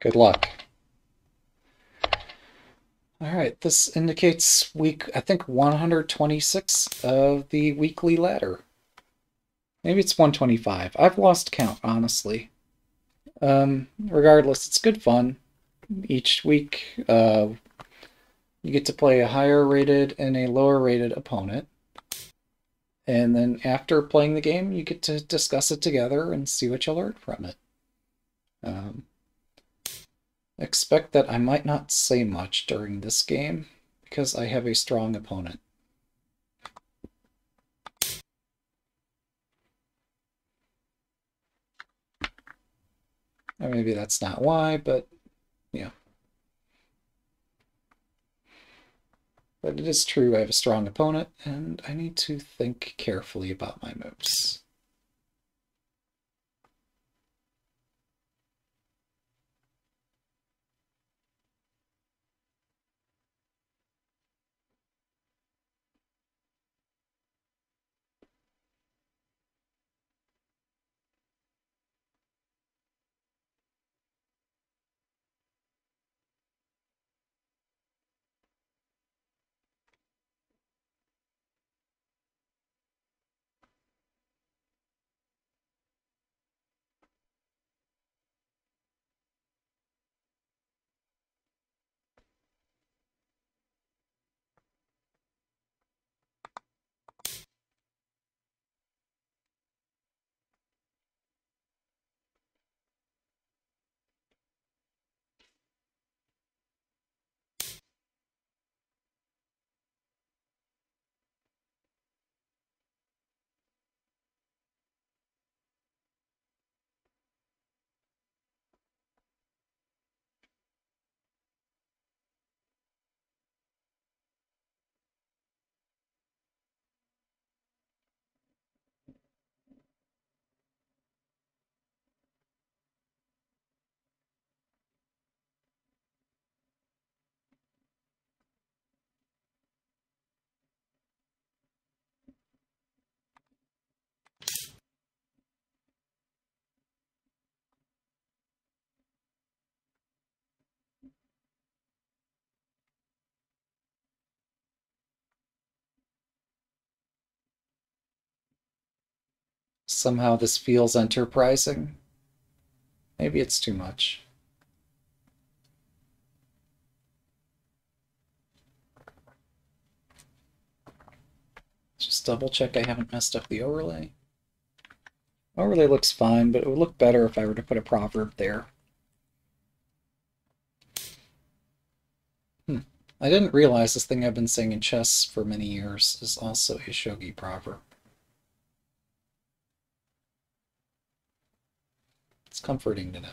Good luck. All right, this indicates week, I think, 126 of the weekly ladder. Maybe it's 125. I've lost count, honestly. Regardless, it's good fun. Each week, you get to play a higher rated and a lower rated opponent. And then after playing the game, you get to discuss it together and see what you learned from it. Expect that I might not say much during this game because I have a strong opponent. Or maybe that's not why, but yeah. But it is true, I have a strong opponent, and I need to think carefully about my moves. Somehow this feels enterprising. Maybe it's too much. Just double check I haven't messed up the overlay. Overlay looks fine, but it would look better if I were to put a proverb there. I didn't realize this thing I've been saying in chess for many years is also a shogi proverb. It's comforting to know.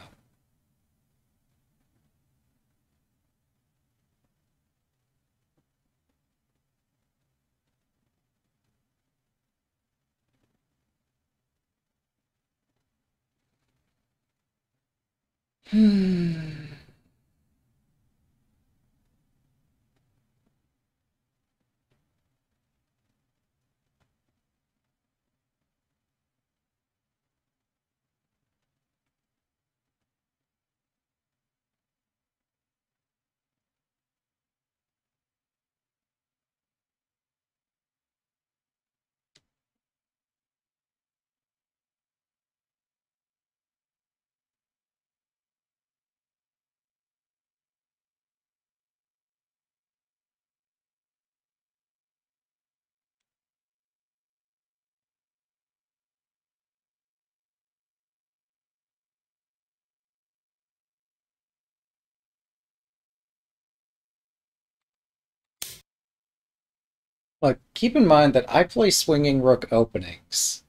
Like, keep in mind that I play swinging rook openings,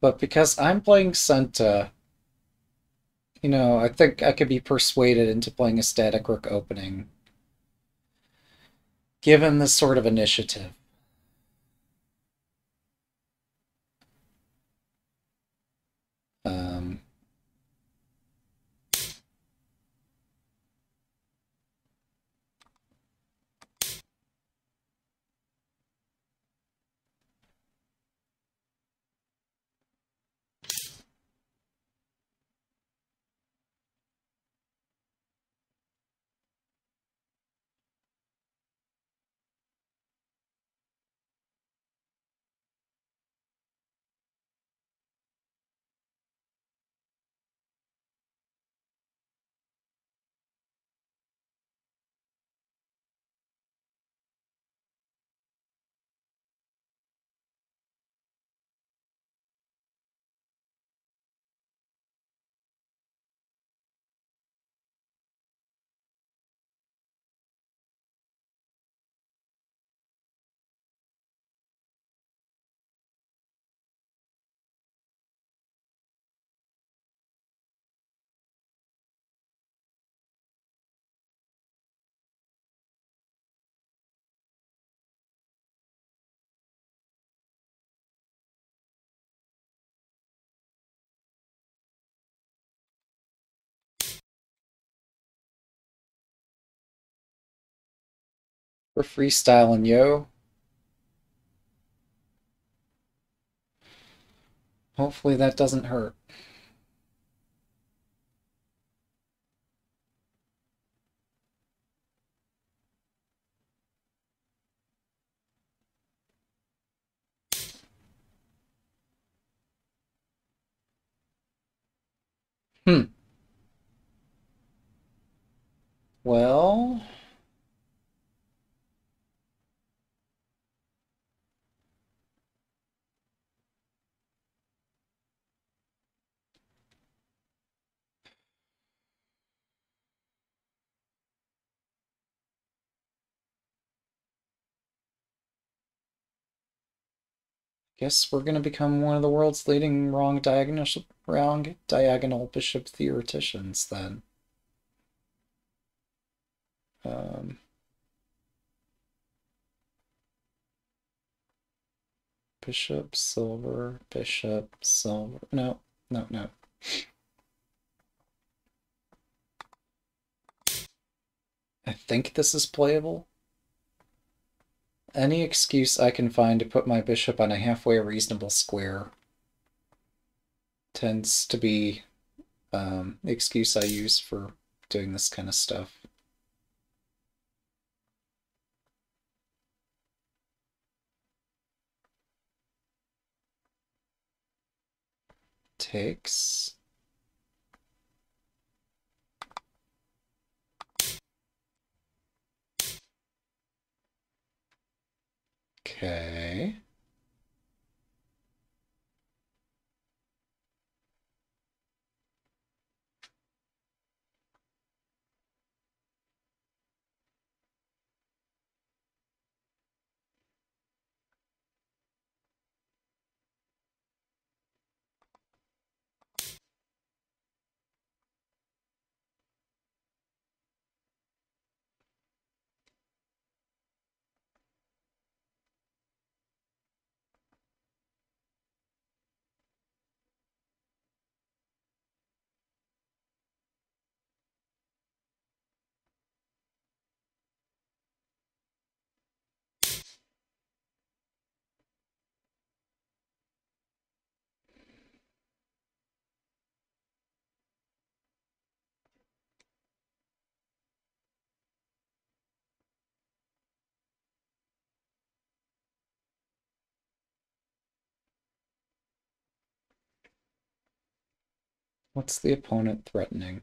but because I'm playing Senta, you know, I think I could be persuaded into playing a static rook opening, given this sort of initiative. We're freestyling, yo. Hopefully that doesn't hurt. Well, guess we're going to become one of the world's leading wrong diagonal bishop theoreticians then. Bishop, silver, no. I think this is playable. Any excuse I can find to put my bishop on a halfway reasonable square tends to be the excuse I use for doing this kind of stuff. Takes. Okay. What's the opponent threatening?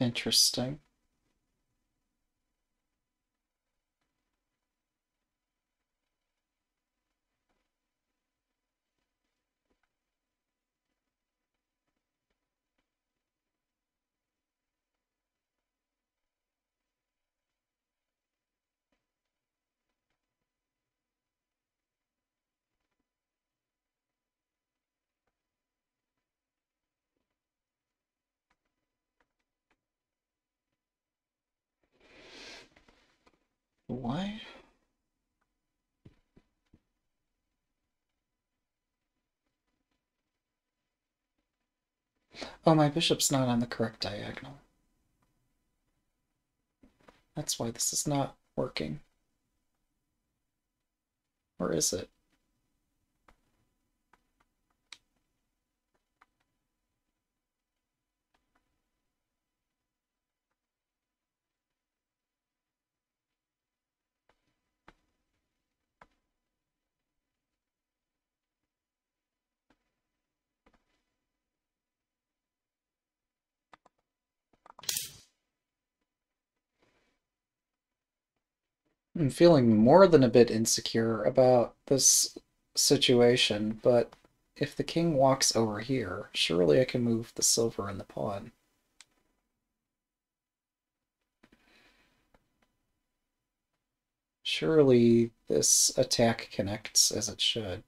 Interesting. Why? Oh, my bishop's not on the correct diagonal. That's why this is not working. Or is it? I'm feeling more than a bit insecure about this situation, but if the king walks over here, surely I can move the silver and the pawn. Surely this attack connects as it should.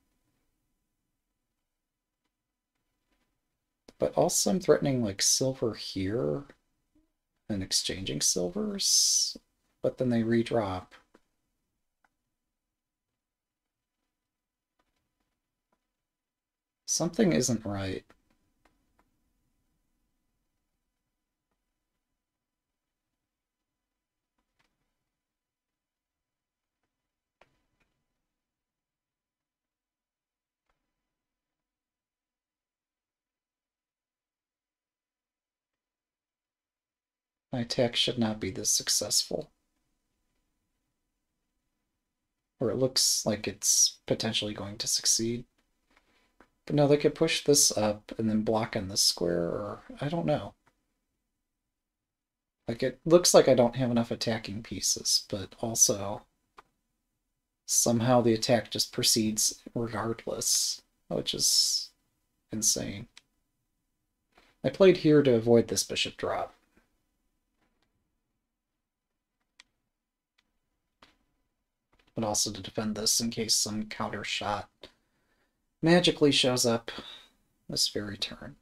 But also I'm threatening like silver here and exchanging silvers, but then they redrop. Something isn't right. My attack should not be this successful. Or it looks like it's potentially going to succeed. But no, they could push this up and then block in this square, or I don't know. Like, it looks like I don't have enough attacking pieces, but also somehow the attack just proceeds regardless, which is insane. I played here to avoid this bishop drop. But also to defend this in case some counter shot magically shows up this very turn.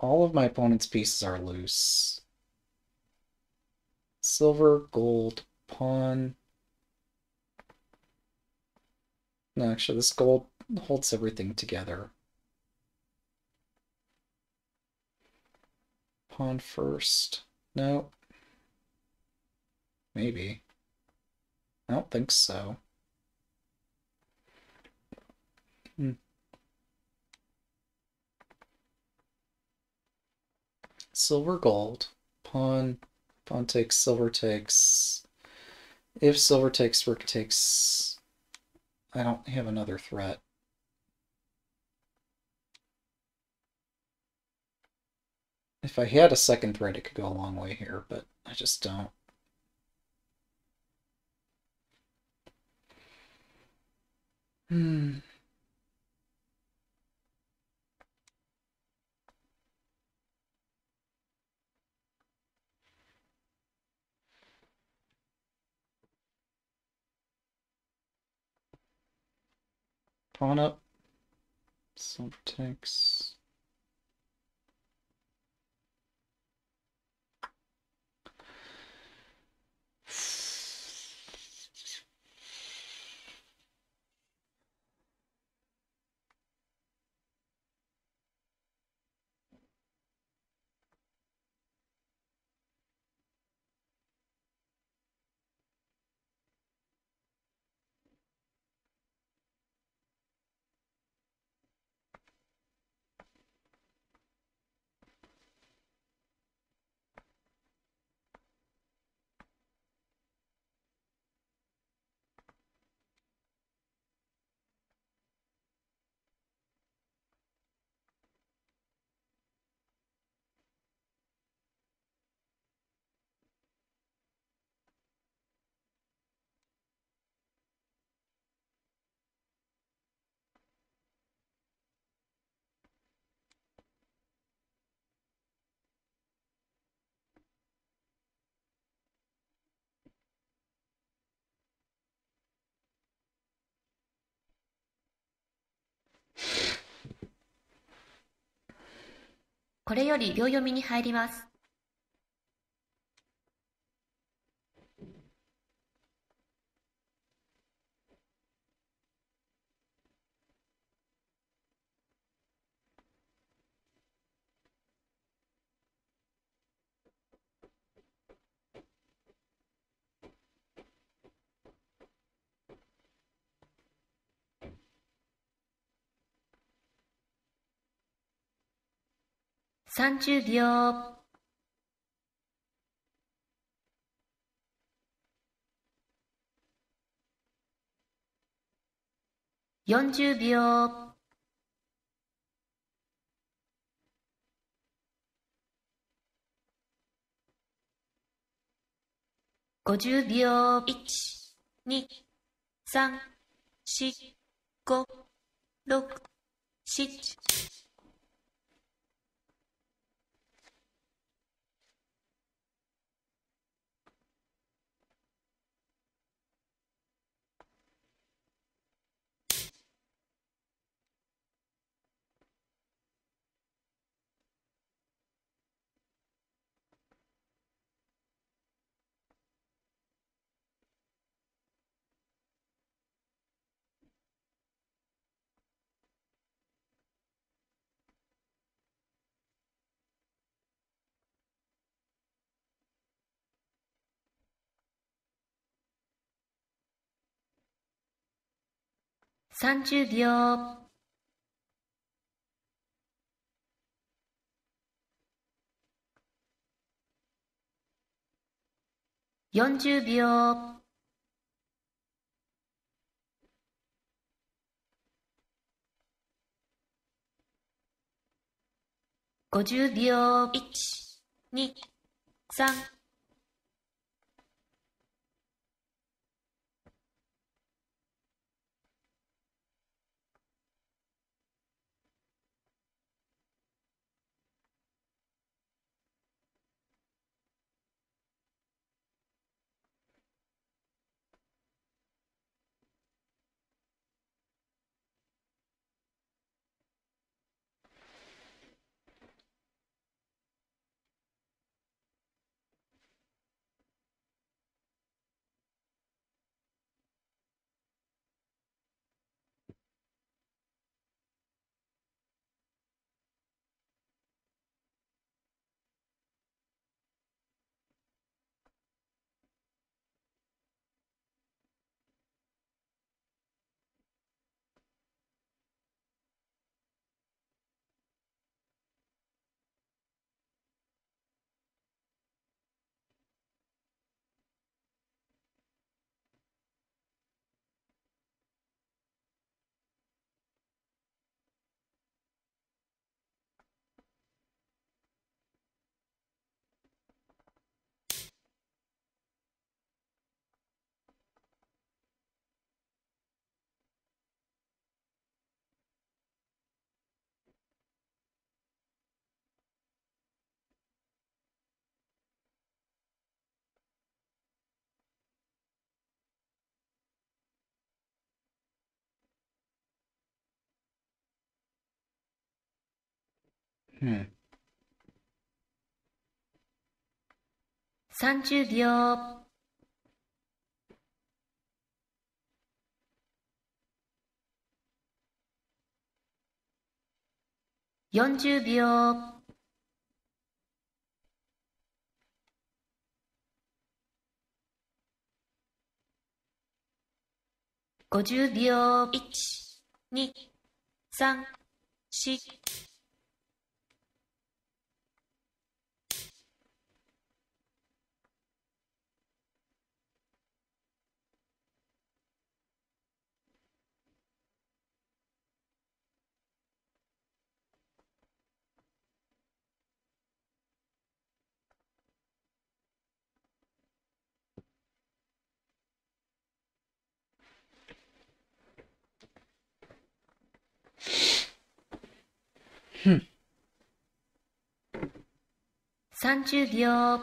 All of my opponent's pieces are loose. Silver, gold, pawn. No, actually, this gold holds everything together. Pawn first. No. Maybe. I don't think so. Silver, gold, pawn, pawn takes, silver takes. If silver takes, rook takes, I don't have another threat. If I had a second threat, it could go a long way here, but I just don't. Pawn up, silver takes. これより秒読みに入ります。30秒。40秒。50秒。1、2、3、4、5、6、7。30秒。40秒。50秒。1、2、3。30秒。40秒。50秒。1、2、3、4。30秒。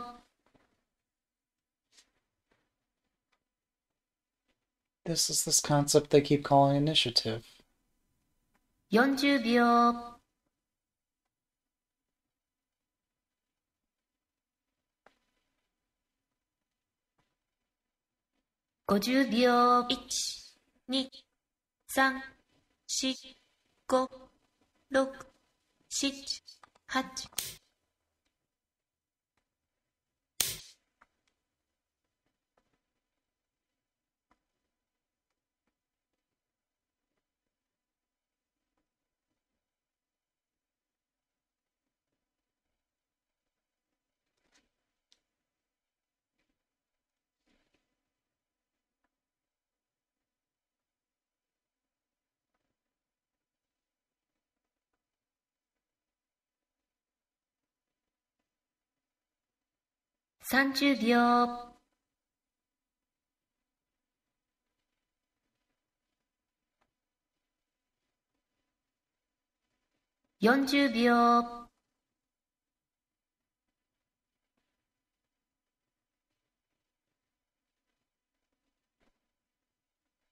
This is this concept they keep calling initiative. 40秒。50秒。1、2、3、4、5、6、7、8。30秒。40秒。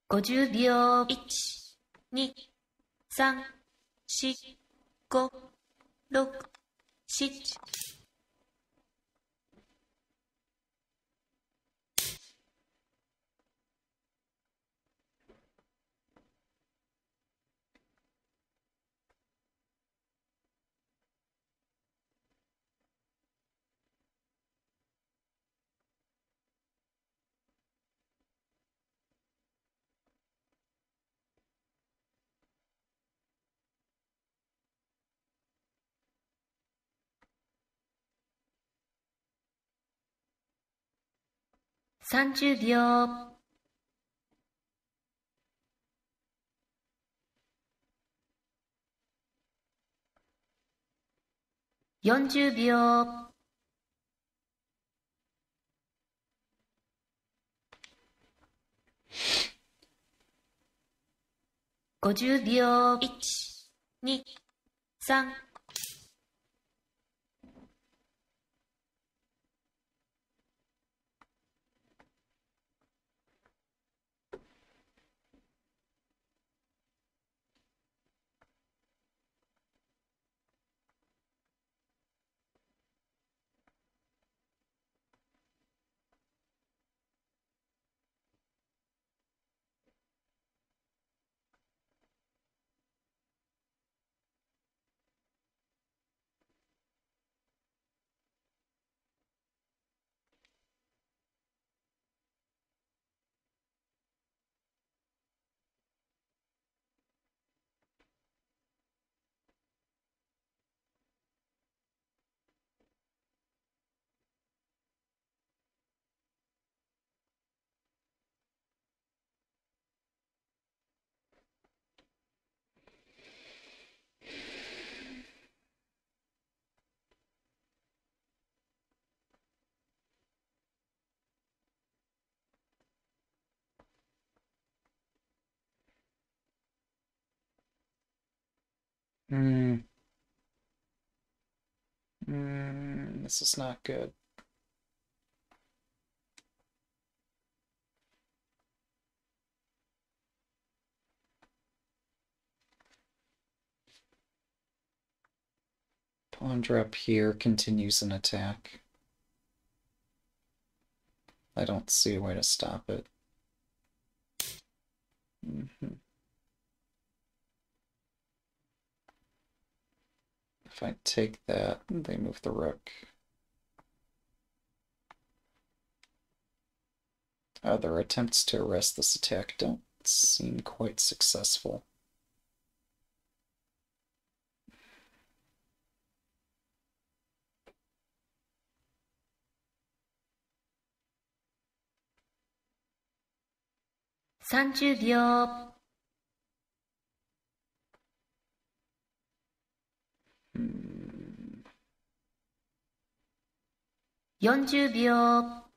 50秒。1、2、3、4、5、6、7。30秒。40秒。50秒。1、2、3。This is not good. Plunder up here continues an attack. I don't see a way to stop it. If I take that, they move the rook. Their attempts to arrest this attack don't seem quite successful.30秒。40秒。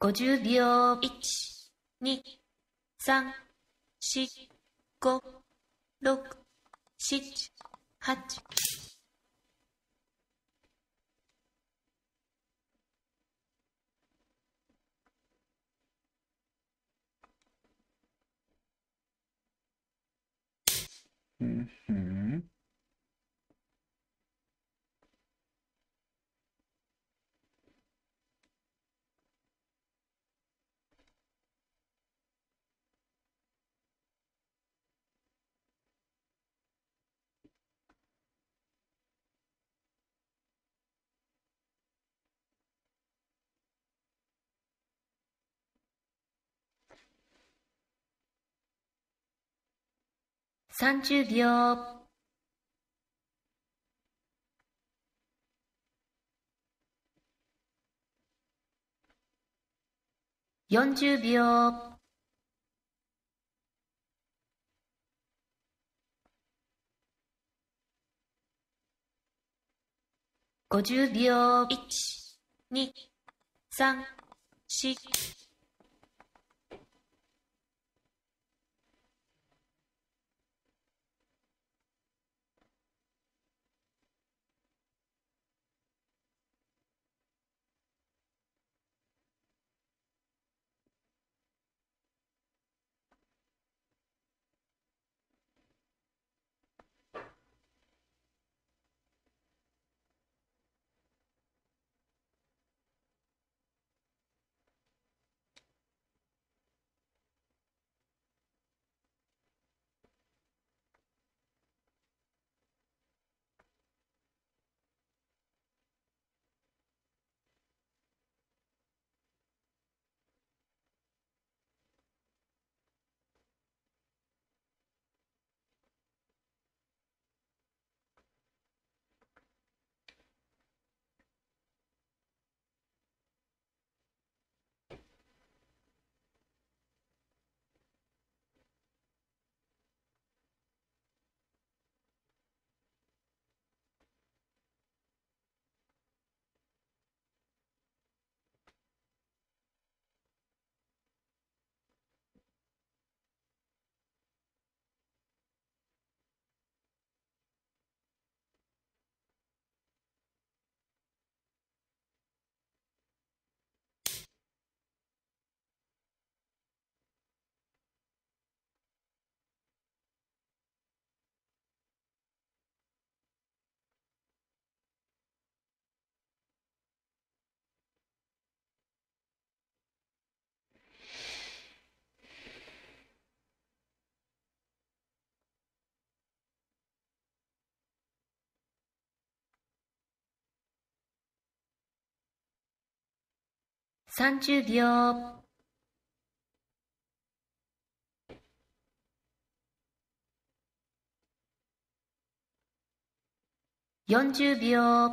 50秒。1、2、3、4、5、6、7、8。30秒.40秒50秒 1、2、3、4 30秒 40秒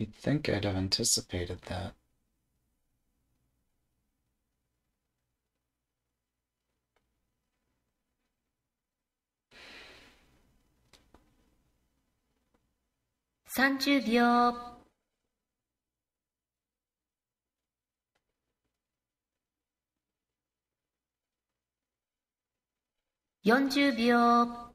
You'd think I'd have anticipated that.30秒40秒。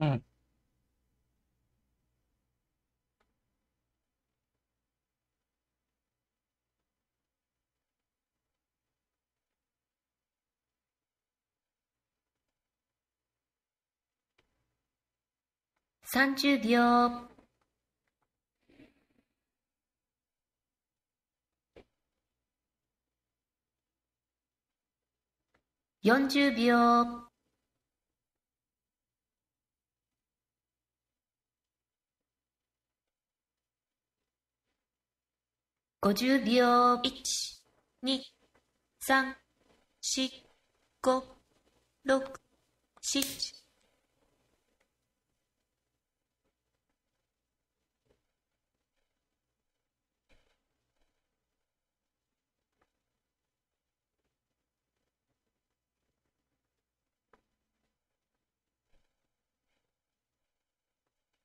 嗯。30秒。40秒。50秒。1、2、3、4、5、6、7。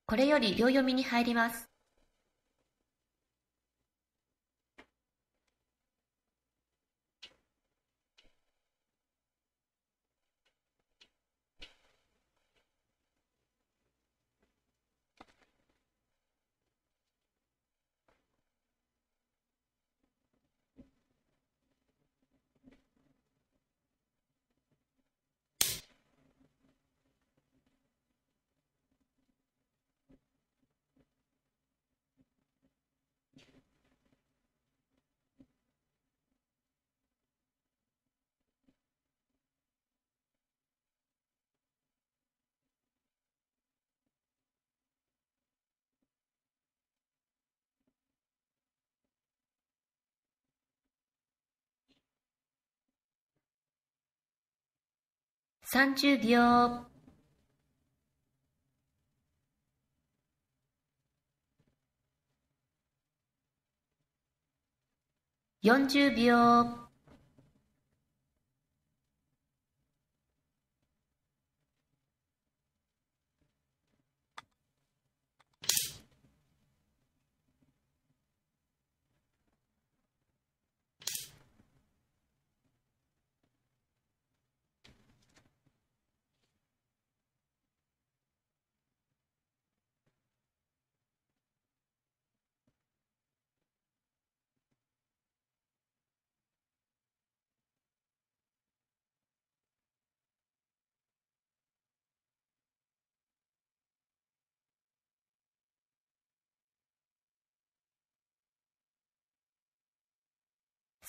これより秒読みに入ります。30秒。40秒。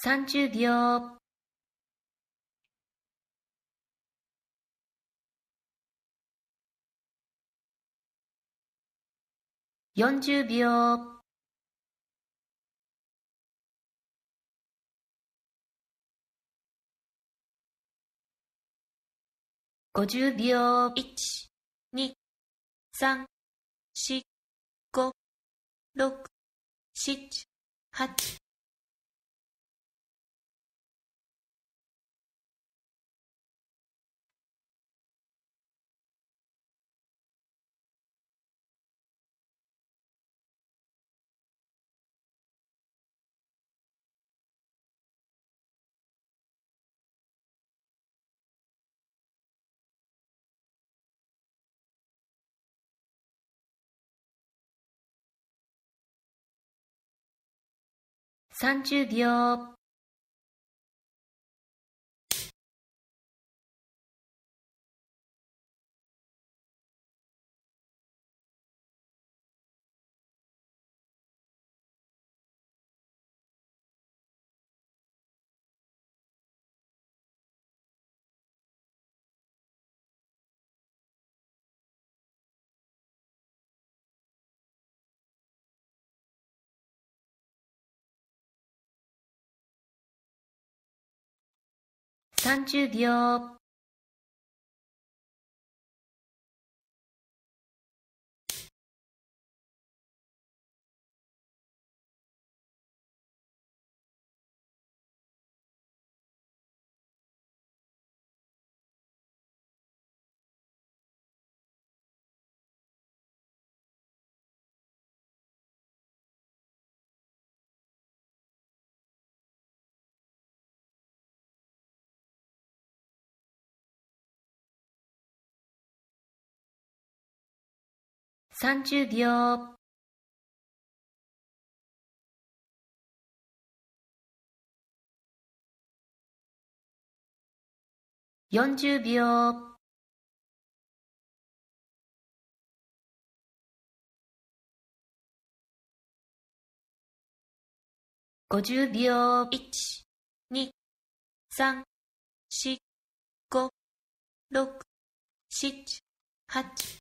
30秒。40秒。50秒。1、2、3、4、5、6、7、8。30秒。 30秒。 30秒。 40秒。 50秒。 1、2、3、4、5、6、7、8。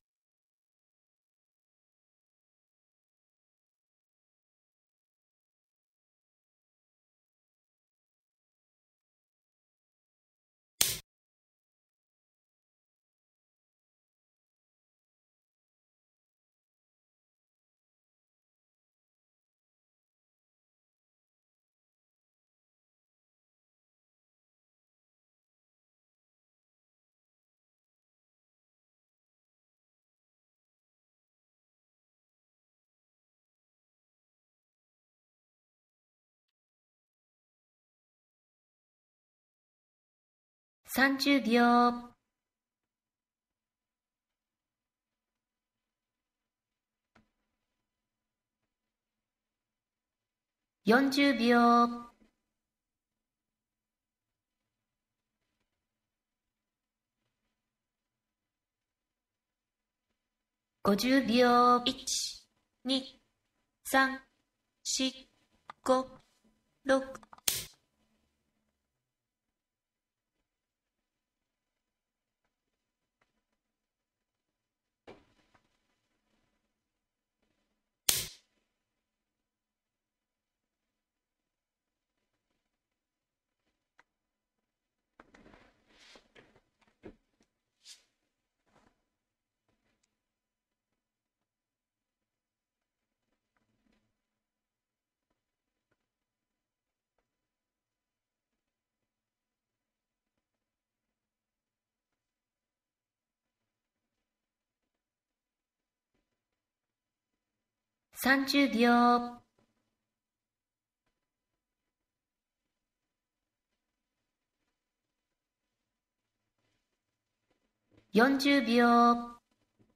30秒。 40秒。 50秒。 1、2、3、4、5、6。 30秒。 40秒。 30秒。 40秒。 50秒。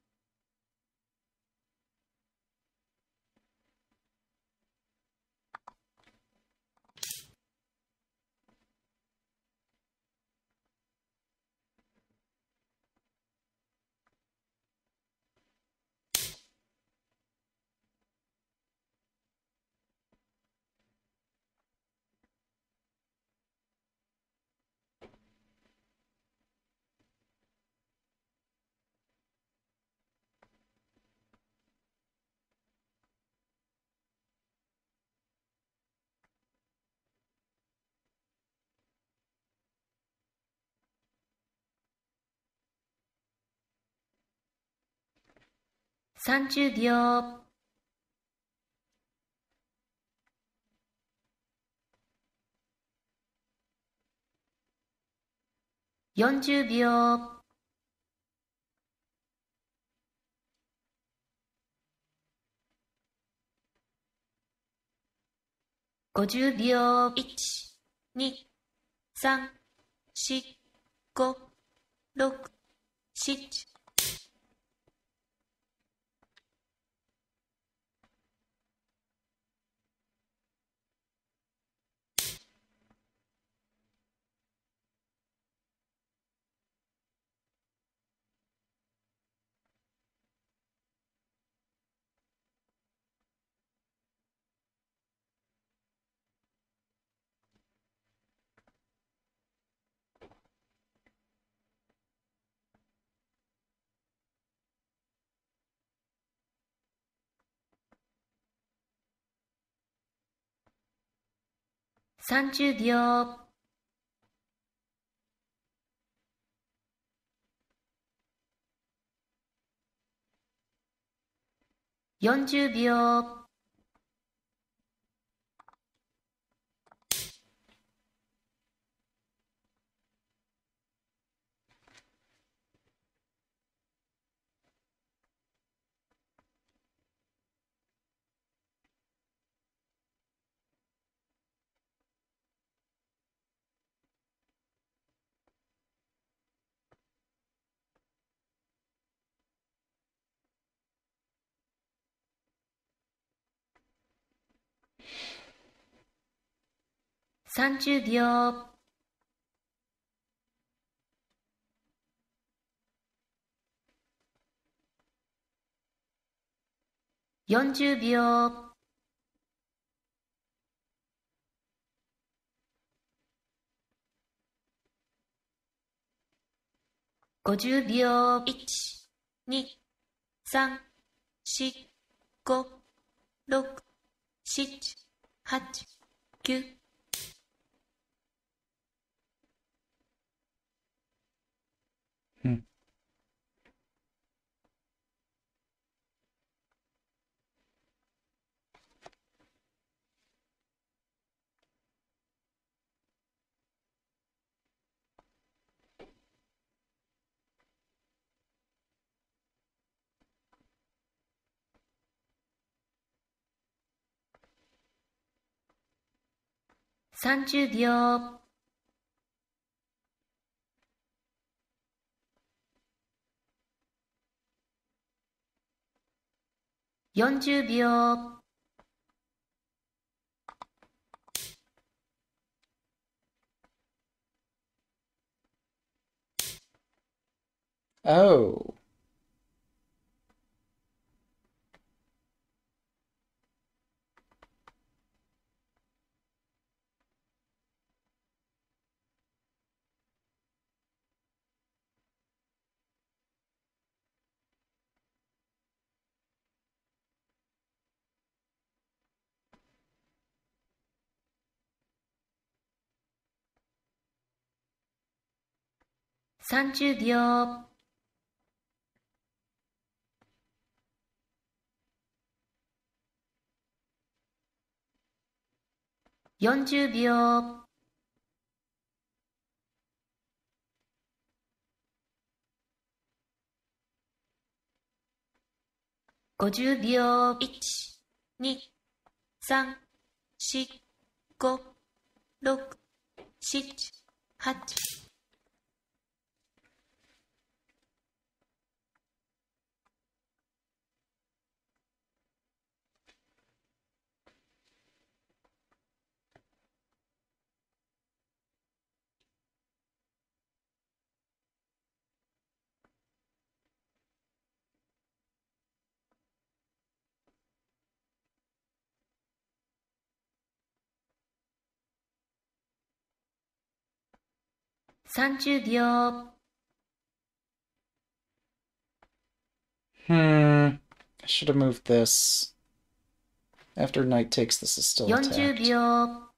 1、2、3、4、5、6、7。30秒。40秒。30秒。40秒。50秒。1、2、3、4、5、6、7、8、9。30秒。40秒。Oh.30秒。40秒。50秒。1、2、3、4、5、6、7、8。30秒。I should have moved this. After knight takes, this is still attacked. 40秒。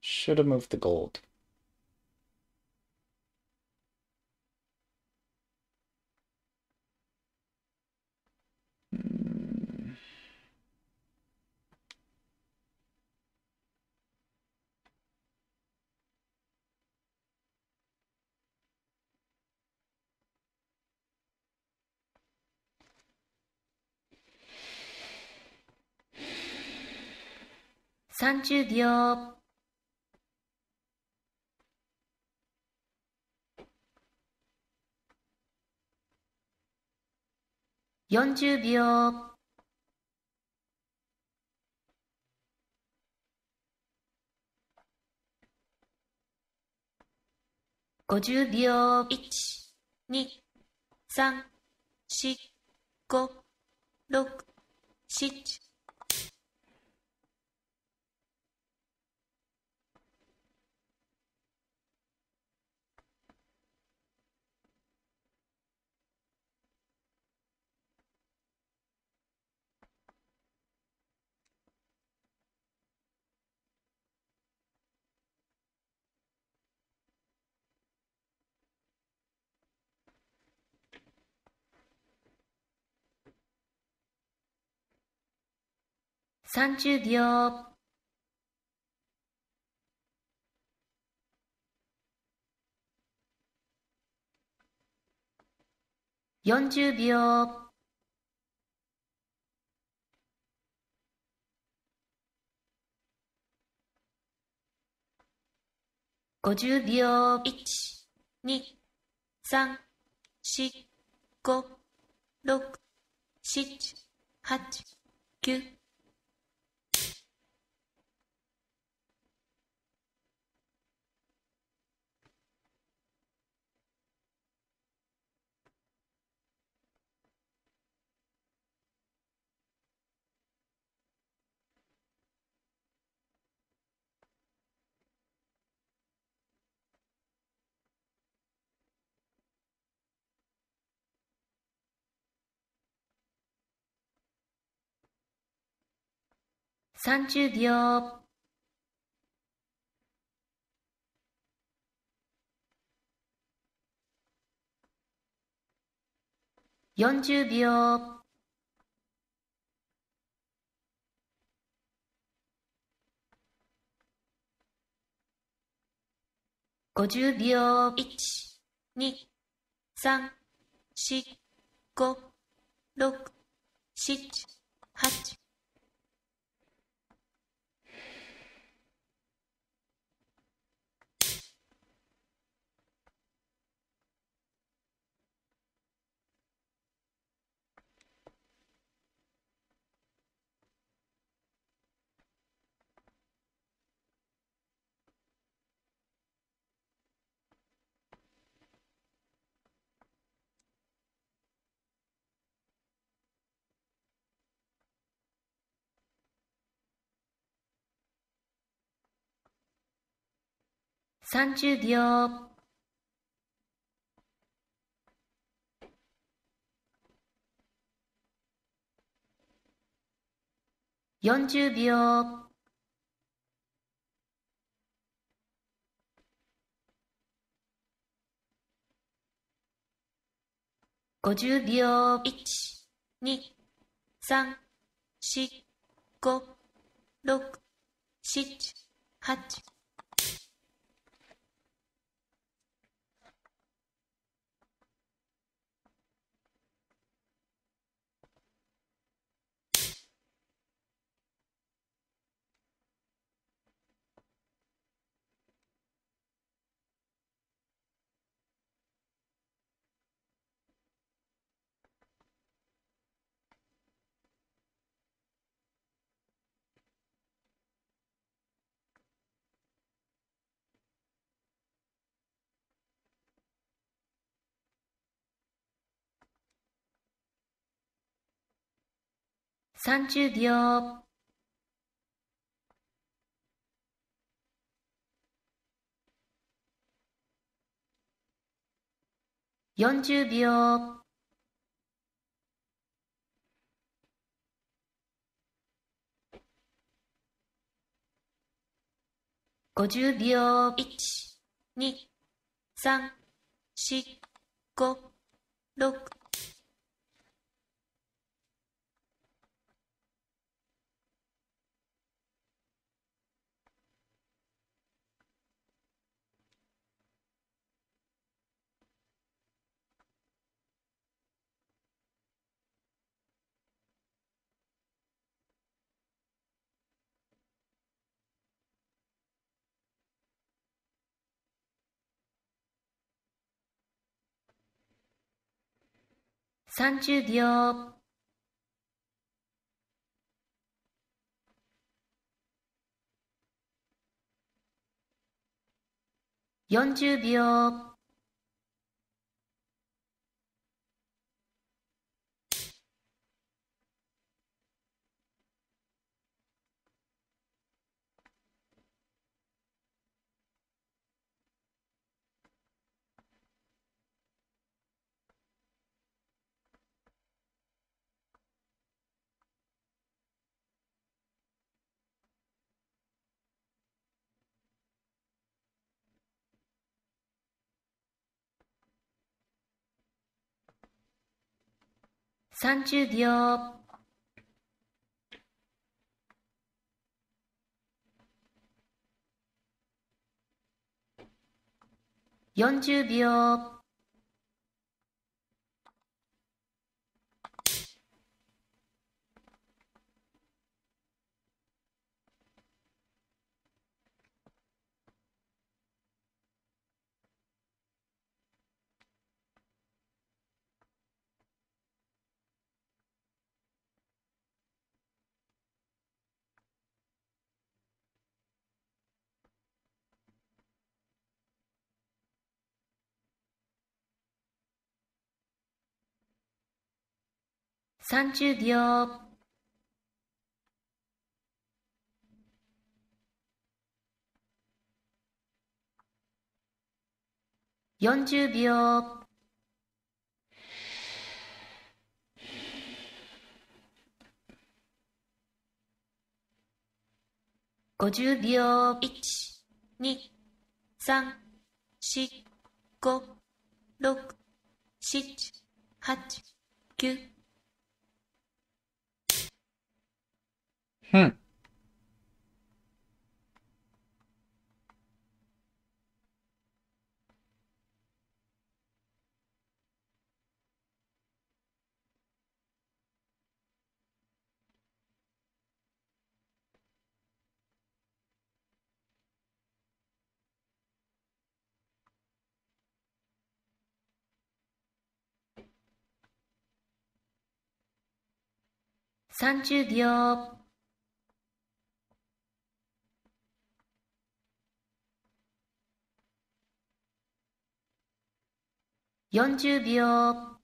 Should have moved the gold. 30秒。40秒。50秒。1、2、3、4、5、6、7。30秒. (40秒) 50秒. 1、2、3、4、5、6、7、8、9。30秒。 40秒。 50秒。 1、2、3、4、5、6、7、8。30秒。 40秒。 50秒。 1、2、3、4、5、6、7、8。30秒。 40秒。 50秒。 1、2、3、4、5、6。30秒。 40秒。 30秒。40秒。30秒。40秒。50秒。1、2、3、4、5、6、7、8、9。30秒。40秒。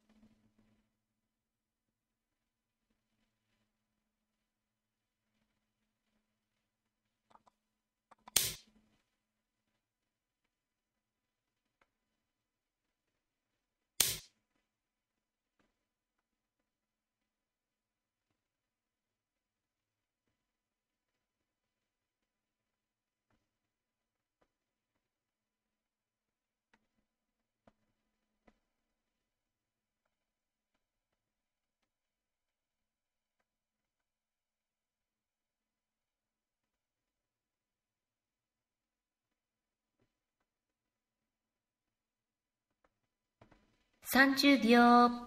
30秒。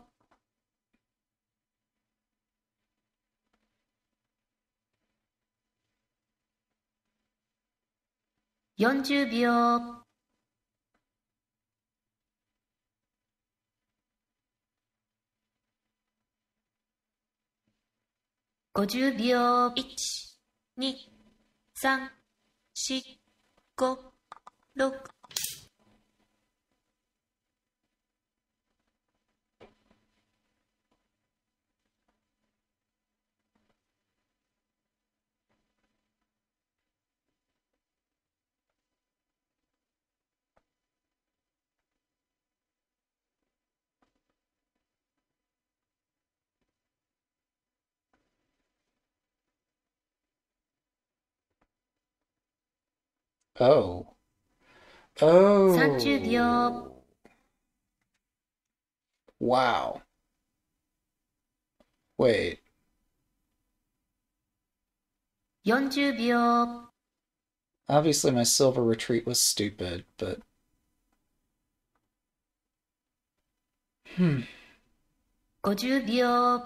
40秒。50秒。1、2、3、4、5、6。Oh. 30秒。Wow. Wait. 40秒。Obviously my silver retreat was stupid, but...50秒。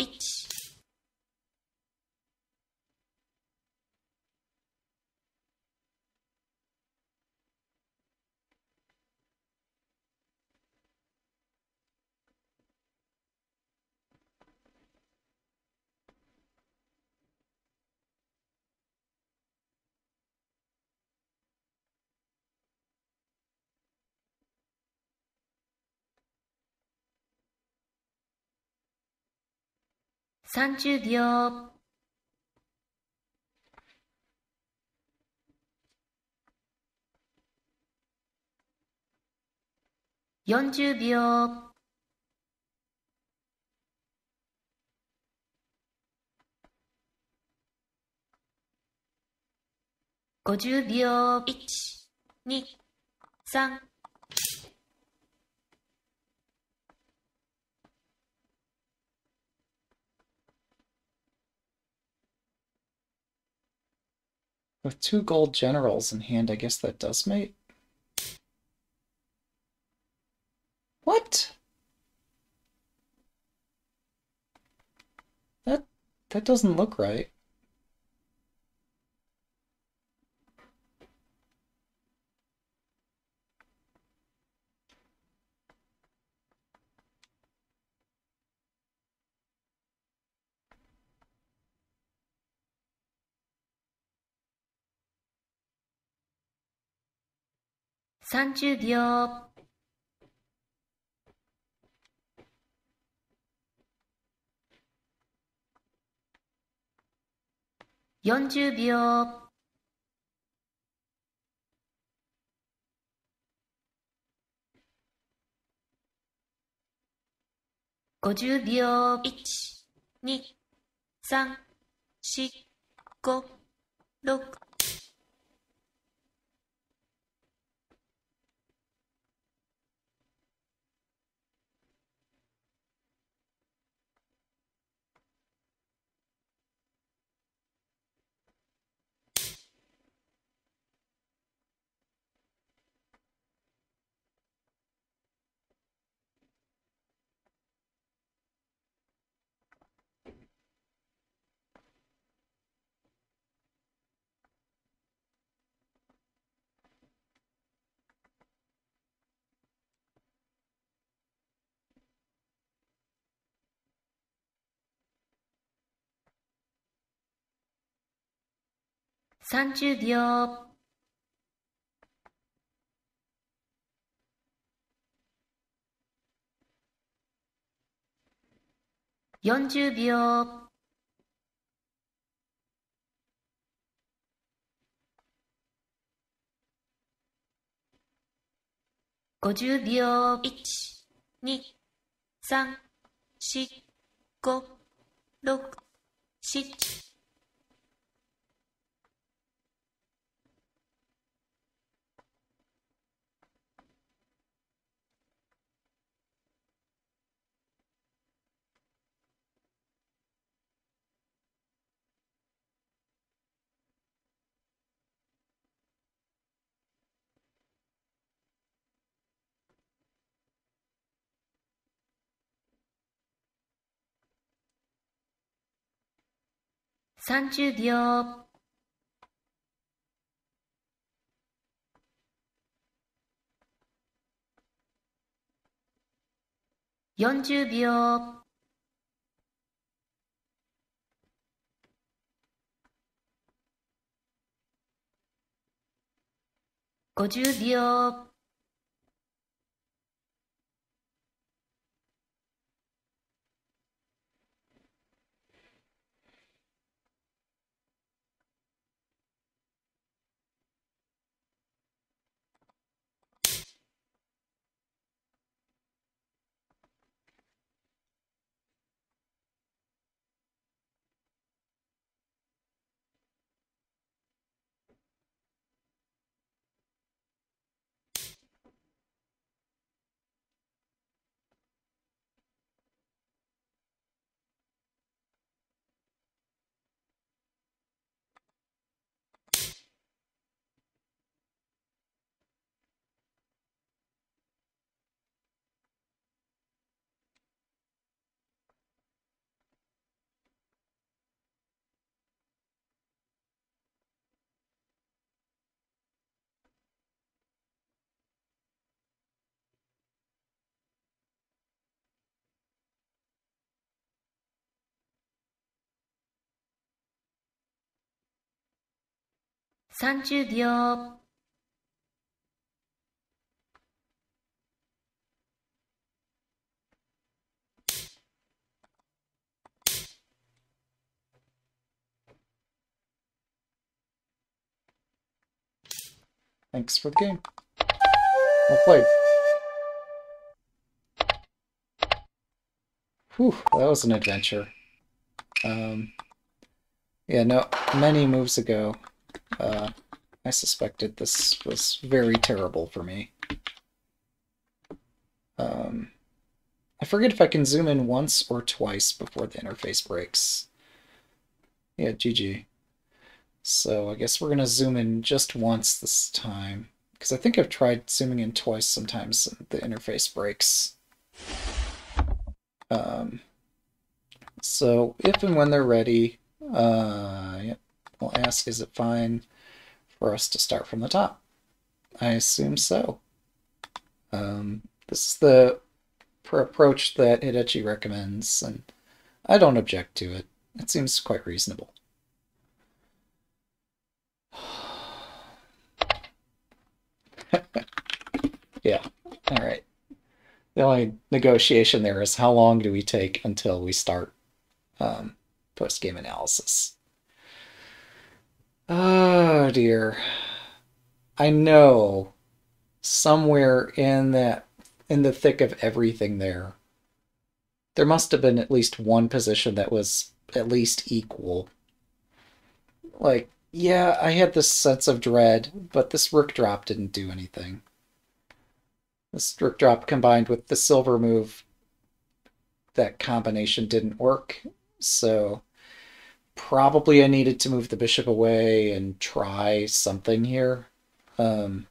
30秒。40秒。50秒。1、2、3。With two gold generals in hand, I guess that does mate. That doesn't look right.30秒40秒50秒1、2、3、4、5、630秒40秒50秒1、2、3、4、5、6、7Thanks for the game. Well played. Whew, that was an adventure. Yeah, no, many moves ago, I suspected this was very terrible for me. I forget if I can zoom in once or twice before the interface breaks. Yeah, GG. So I guess we're going to zoom in just once this time, because I think I've tried zooming in twice sometimes and the interface breaks. So if and when they're ready, we'll ask, is it fine for us to start from the top? I assume so. This is the approach that Hidechi recommends, and I don't object to it. It seems quite reasonable. Yeah, all right. The only negotiation there is how long do we take until we start post-game analysis. Oh, dear. I know somewhere in that, in the thick of everything there, there must have been at least one position that was at least equal. Like, yeah, I had this sense of dread, but this rook drop didn't do anything. This rook drop combined with the silver move, that combination didn't work, so probably I needed to move the bishop away and try something here. It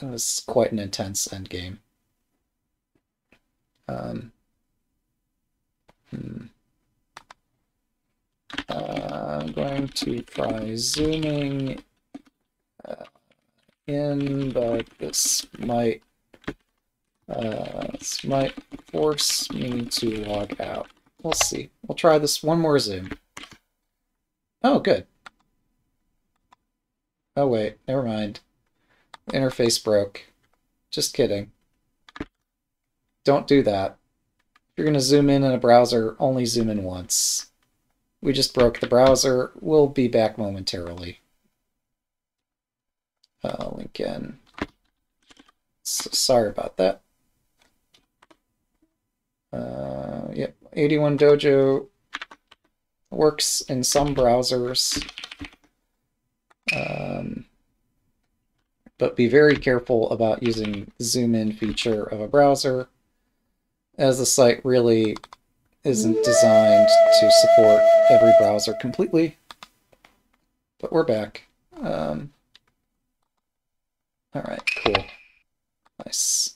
was quite an intense endgame. I'm going to try zooming in, but this might force me to log out. We'll see. We'll try this one more zoom. Oh, good. Oh, wait. Never mind. Interface broke. Just kidding. Don't do that. If you're going to zoom in a browser, only zoom in once. We just broke the browser. We'll be back momentarily. Linken. So sorry about that. Yep, 81 Dojo works in some browsers. But be very careful about using the zoom in feature of a browser, as the site really isn't designed to support every browser completely. But we're back. All right, cool. Nice.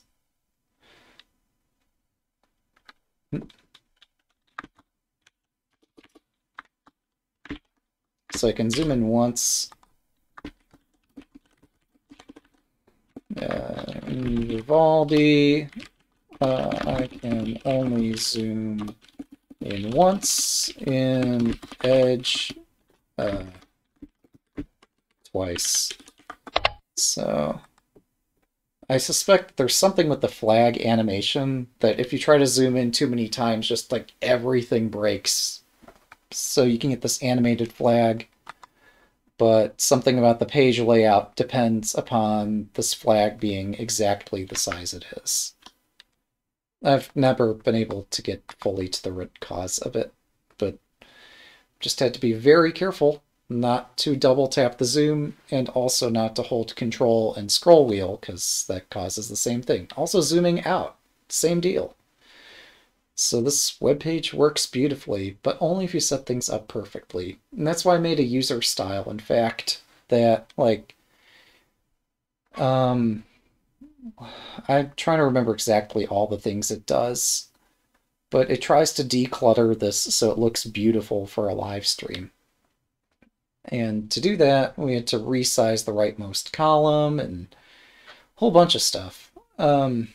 So I can zoom in once. Vivaldi. I can only zoom in once. In edge, twice. So I suspect there's something with the flag animation that if you try to zoom in too many times, just like everything breaks. So you can get this animated flag, but something about the page layout depends upon this flag being exactly the size it is. I've never been able to get fully to the root cause of it, but just had to be very careful not to double tap the zoom and also not to hold control and scroll wheel, because that causes the same thing. Also zooming out, same deal. So this web page works beautifully, but only if you set things up perfectly. And that's why I made a user style, in fact, that like, I'm trying to remember exactly all the things it does, but it tries to declutter this so it looks beautiful for a live stream. And to do that, we had to resize the rightmost column and a whole bunch of stuff. And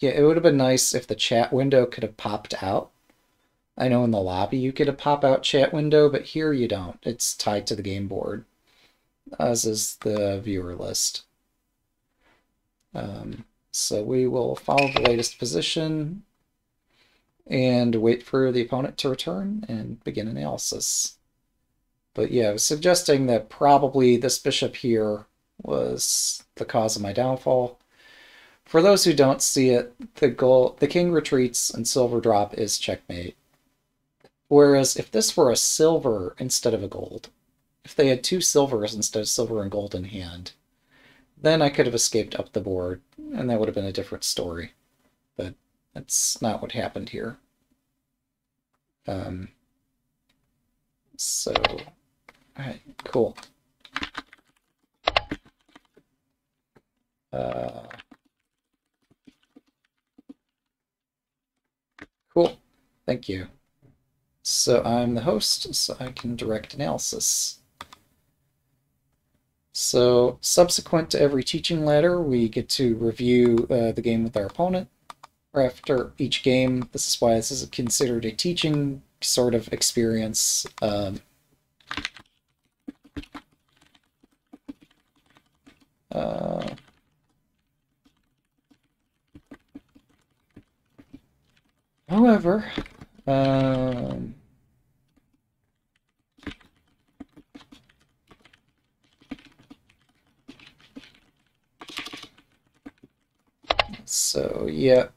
yeah, it would have been nice if the chat window could have popped out. I know in the lobby you get a pop-out chat window, but here you don't. It's tied to the game board, as is the viewer list. So we will follow the latest position and wait for the opponent to return and begin analysis. But yeah, I was suggesting that probably this bishop here was the cause of my downfall. For those who don't see it, the king retreats and silver drop is checkmate. Whereas if this were a silver instead of a gold, if they had two silvers instead of silver and gold in hand, then I could have escaped up the board, and that would have been a different story. But that's not what happened here. So, all right, cool. Cool. Thank you. So I'm the host, so I can direct analysis. So subsequent to every teaching ladder, we get to review the game with our opponent. After each game, this is why this is considered a teaching sort of experience. However, so yeah,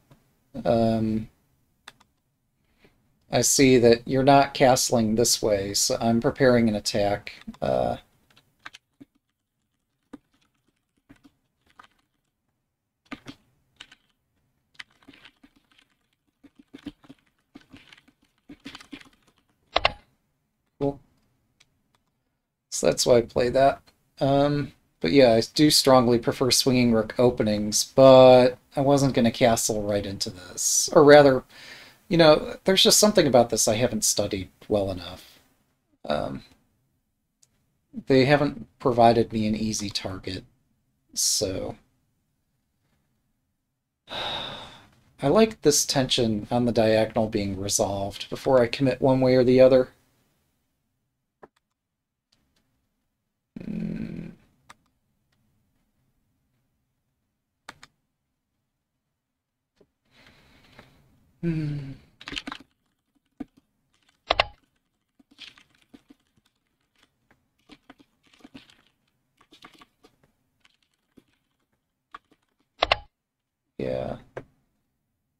I see that you're not castling this way, so I'm preparing an attack. Cool. So that's why I play that. But yeah, I do strongly prefer swinging rook openings, but I wasn't going to castle right into this. Or rather, you know, there's just something about this I haven't studied well enough. They haven't provided me an easy target, so... I like this tension on the diagonal being resolved before I commit one way or the other.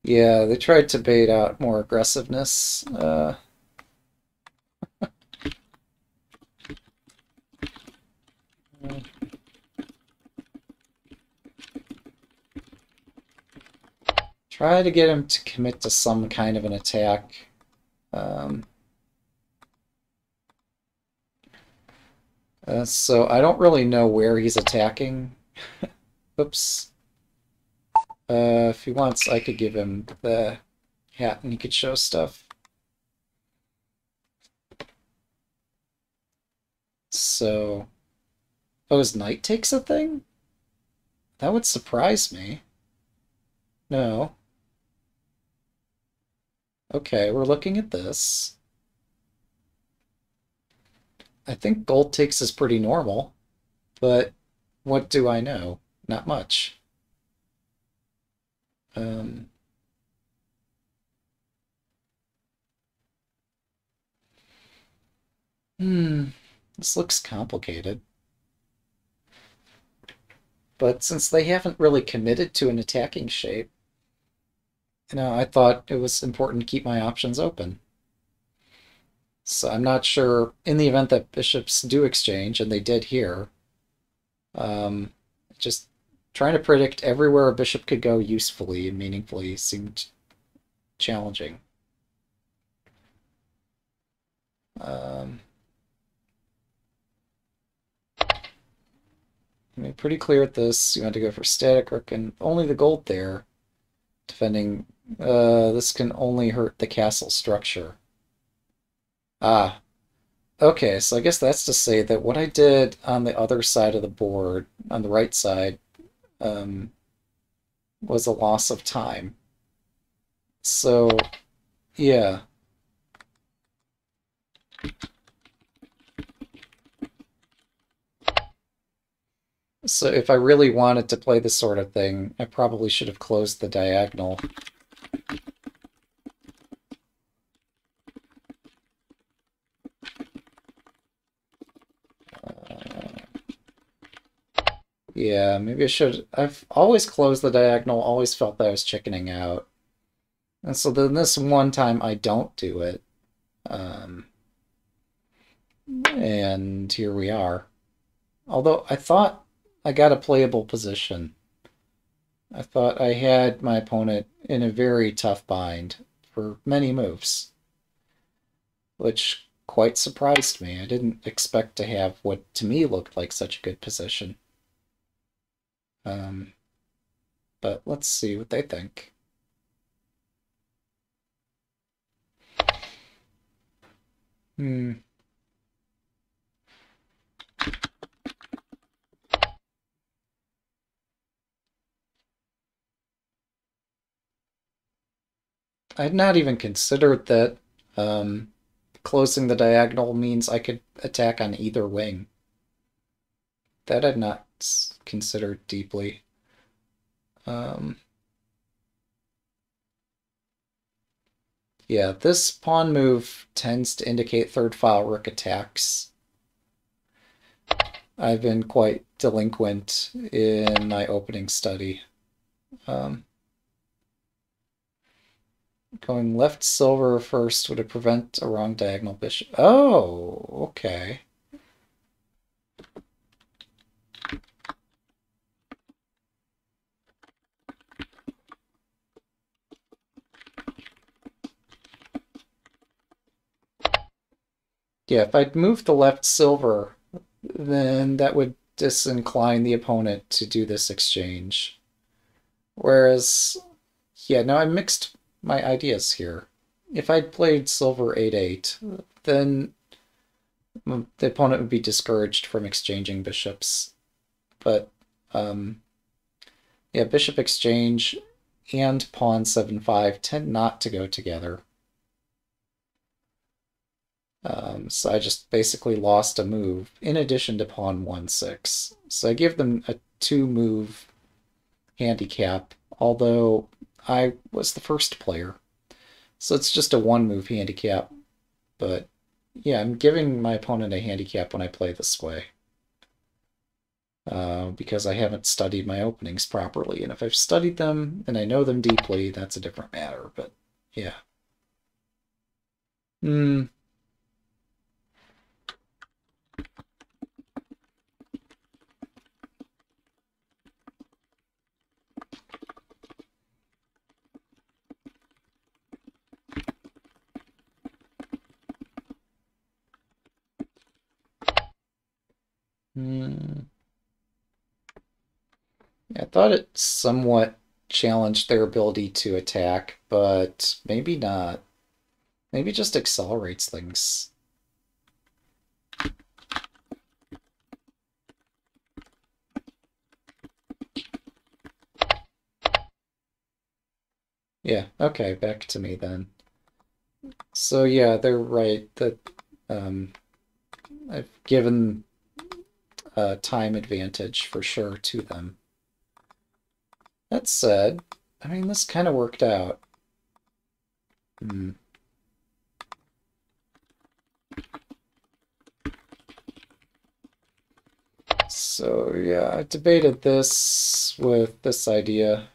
Yeah, they tried to bait out more aggressiveness. Try to get him to commit to some kind of an attack. So I don't really know where he's attacking. Oops. If he wants, I could give him the hat and he could show stuff. So... oh, his knight takes a thing? That would surprise me. No. Okay, we're looking at this. I think gold takes is pretty normal, but what do I know? Not much. This looks complicated. But since they haven't really committed to an attacking shape, you know, I thought it was important to keep my options open. So I'm not sure, in the event that bishops do exchange, and they did here, just trying to predict everywhere a bishop could go usefully and meaningfully seemed challenging. I mean, pretty clear at this. You want to go for static rook and only the gold there. Defending, this can only hurt the castle structure. Ah, okay, so I guess that's to say that what I did on the other side of the board, on the right side, was a loss of time. So, yeah. So if I really wanted to play this sort of thing, I probably should have closed the diagonal. Yeah, maybe I should. I've always closed the diagonal, always felt that I was chickening out. And so then this one time I don't do it. And here we are. Although I thought I got a playable position. I thought I had my opponent in a very tough bind for many moves, which quite surprised me. I didn't expect to have what to me looked like such a good position. But let's see what they think. Hmm. I'd not even considered that closing the diagonal means I could attack on either wing. That I'd not considered deeply. Yeah, this pawn move tends to indicate third file rook attacks. I've been quite delinquent in my opening study. Going left silver first would prevent a wrong diagonal bishop. Oh, okay. Yeah, if I'd move the left silver, then that would disincline the opponent to do this exchange. Whereas, yeah, now I mixed my ideas here. If I'd played silver 8-8, then the opponent would be discouraged from exchanging bishops. But, yeah, bishop exchange and pawn 7-5 tend not to go together. So I just basically lost a move in addition to pawn 1-6. So I give them a 2-move handicap, although I was the first player. So it's just a 1-move handicap. But yeah, I'm giving my opponent a handicap when I play this way. Because I haven't studied my openings properly. And if I've studied them and I know them deeply, that's a different matter. But yeah. I thought it somewhat challenged their ability to attack, but maybe not. Maybe it just accelerates things. Yeah, okay, back to me then. So yeah, they're right that I've given time advantage for sure to them. That said, I mean, this kind of worked out. So yeah, I debated this with this idea.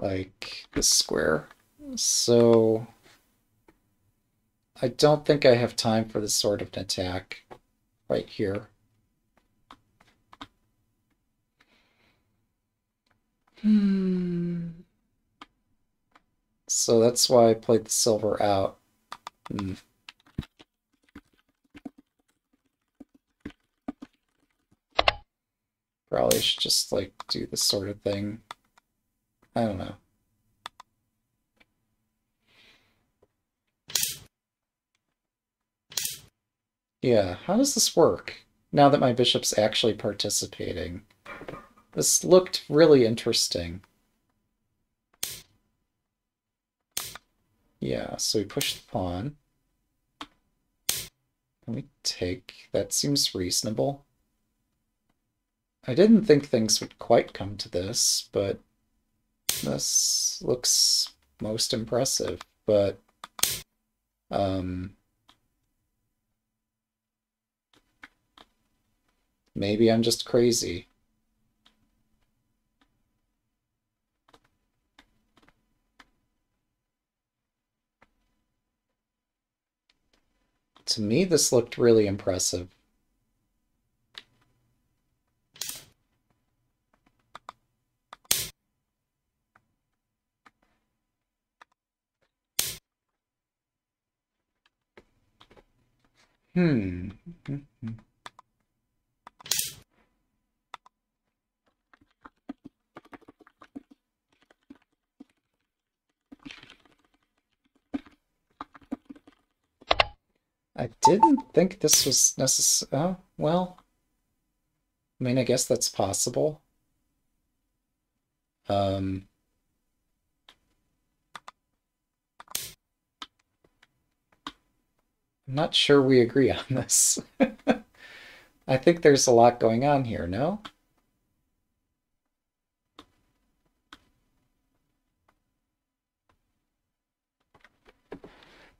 Like this square. So I don't think I have time for this sort of an attack right here. So that's why I played the silver out. Probably should just like do this sort of thing. I don't know. Yeah, how does this work now that my bishop's actually participating? This looked really interesting. Yeah, so we push the pawn. Can we take? That seems reasonable. I didn't think things would quite come to this, but this looks most impressive, but maybe I'm just crazy. To me, this looked really impressive. I didn't think this was necessary. Oh, well. I mean, I guess that's possible. I'm not sure we agree on this. I think there's a lot going on here, no?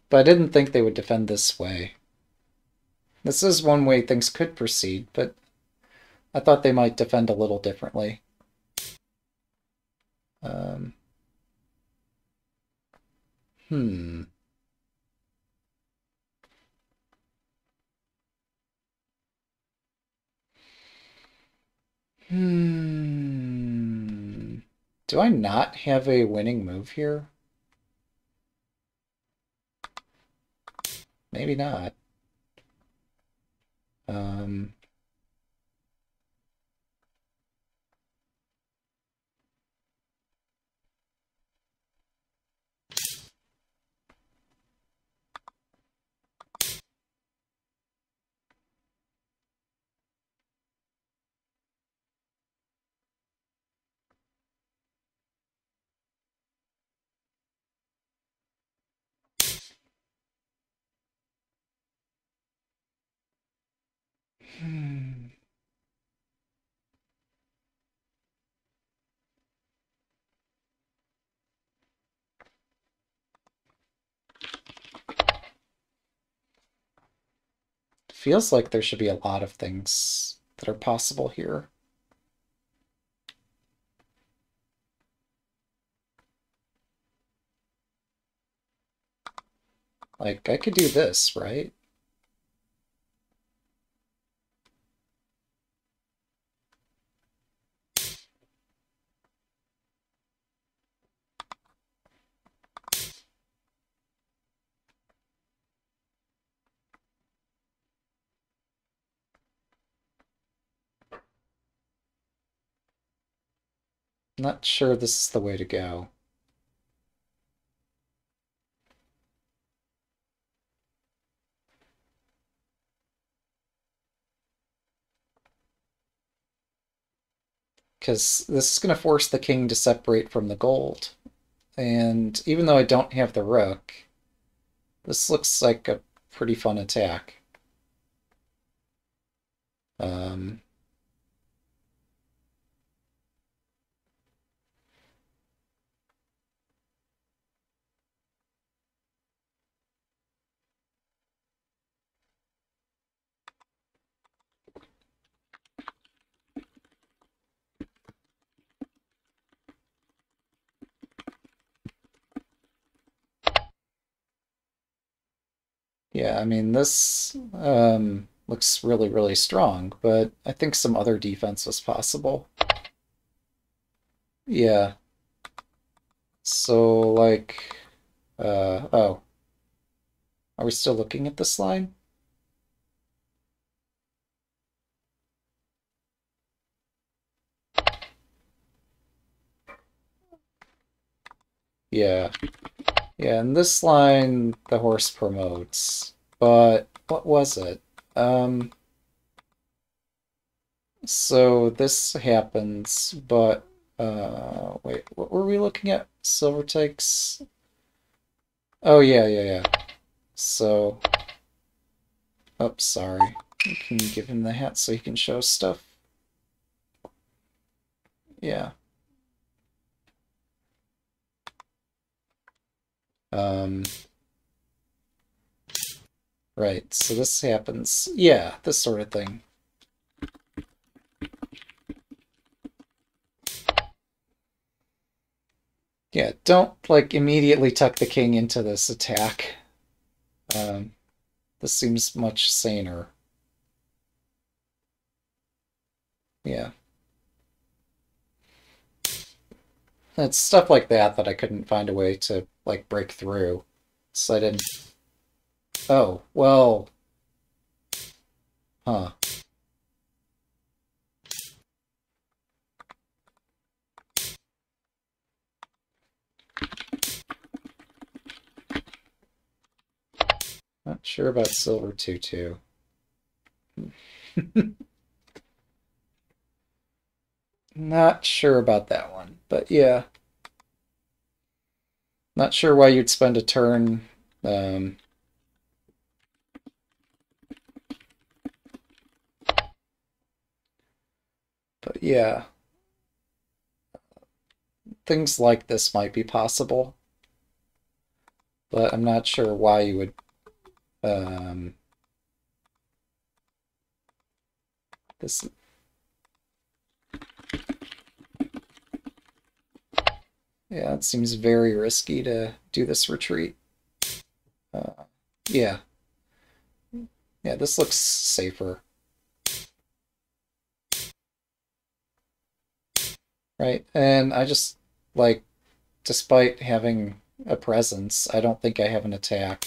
But I didn't think they would defend this way. This is one way things could proceed, but I thought they might defend a little differently. Do I not have a winning move here? Maybe not. Feels like there should be a lot of things that are possible here. Like, I could do this, right? Not sure this is the way to go. Because this is going to force the king to separate from the gold. And even though I don't have the rook, this looks like a pretty fun attack. Yeah, I mean, this looks really, really strong, but I think some other defense was possible. Yeah. So, like, oh. Are we still looking at this line? Yeah. Yeah, in this line, the horse promotes, but what was it? So this happens, but, wait, what were we looking at? Silver takes? Oh, yeah. So, oops, sorry. You can give him the hat so he can show stuff. Yeah. Right, so this happens. Yeah, this sort of thing. Yeah, don't, like, immediately tuck the king into this attack. This seems much saner. Yeah. It's stuff like that that I couldn't find a way to, like, break through. So I didn't... Oh, well... Huh. Not sure about silver tutu. Not sure about that one, but yeah. Not sure why you'd spend a turn but yeah, things like this might be possible, but I'm not sure why you would this. Yeah, it seems very risky to do this retreat. Yeah. Yeah, this looks safer. Right, and I just, like, despite having a presence, I don't think I have an attack.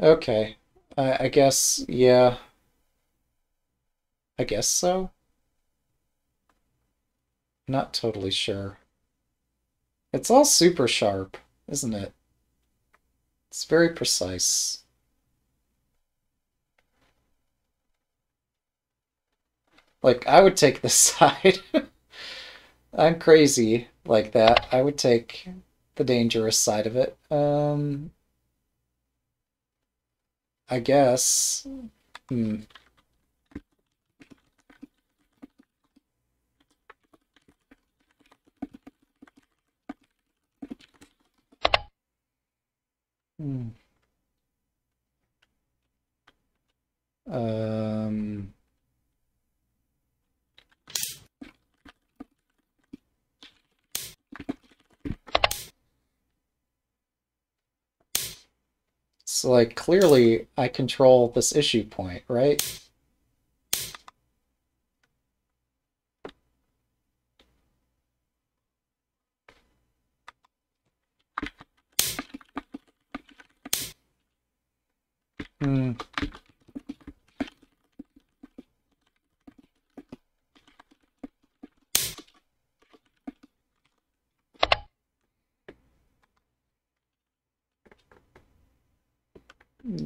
Okay, I guess, yeah, I guess so? Not totally sure. It's all super sharp, isn't it? It's very precise. Like, I would take this side. I'm crazy like that. I would take the dangerous side of it. I guess. So, like, clearly I control this issue point, right?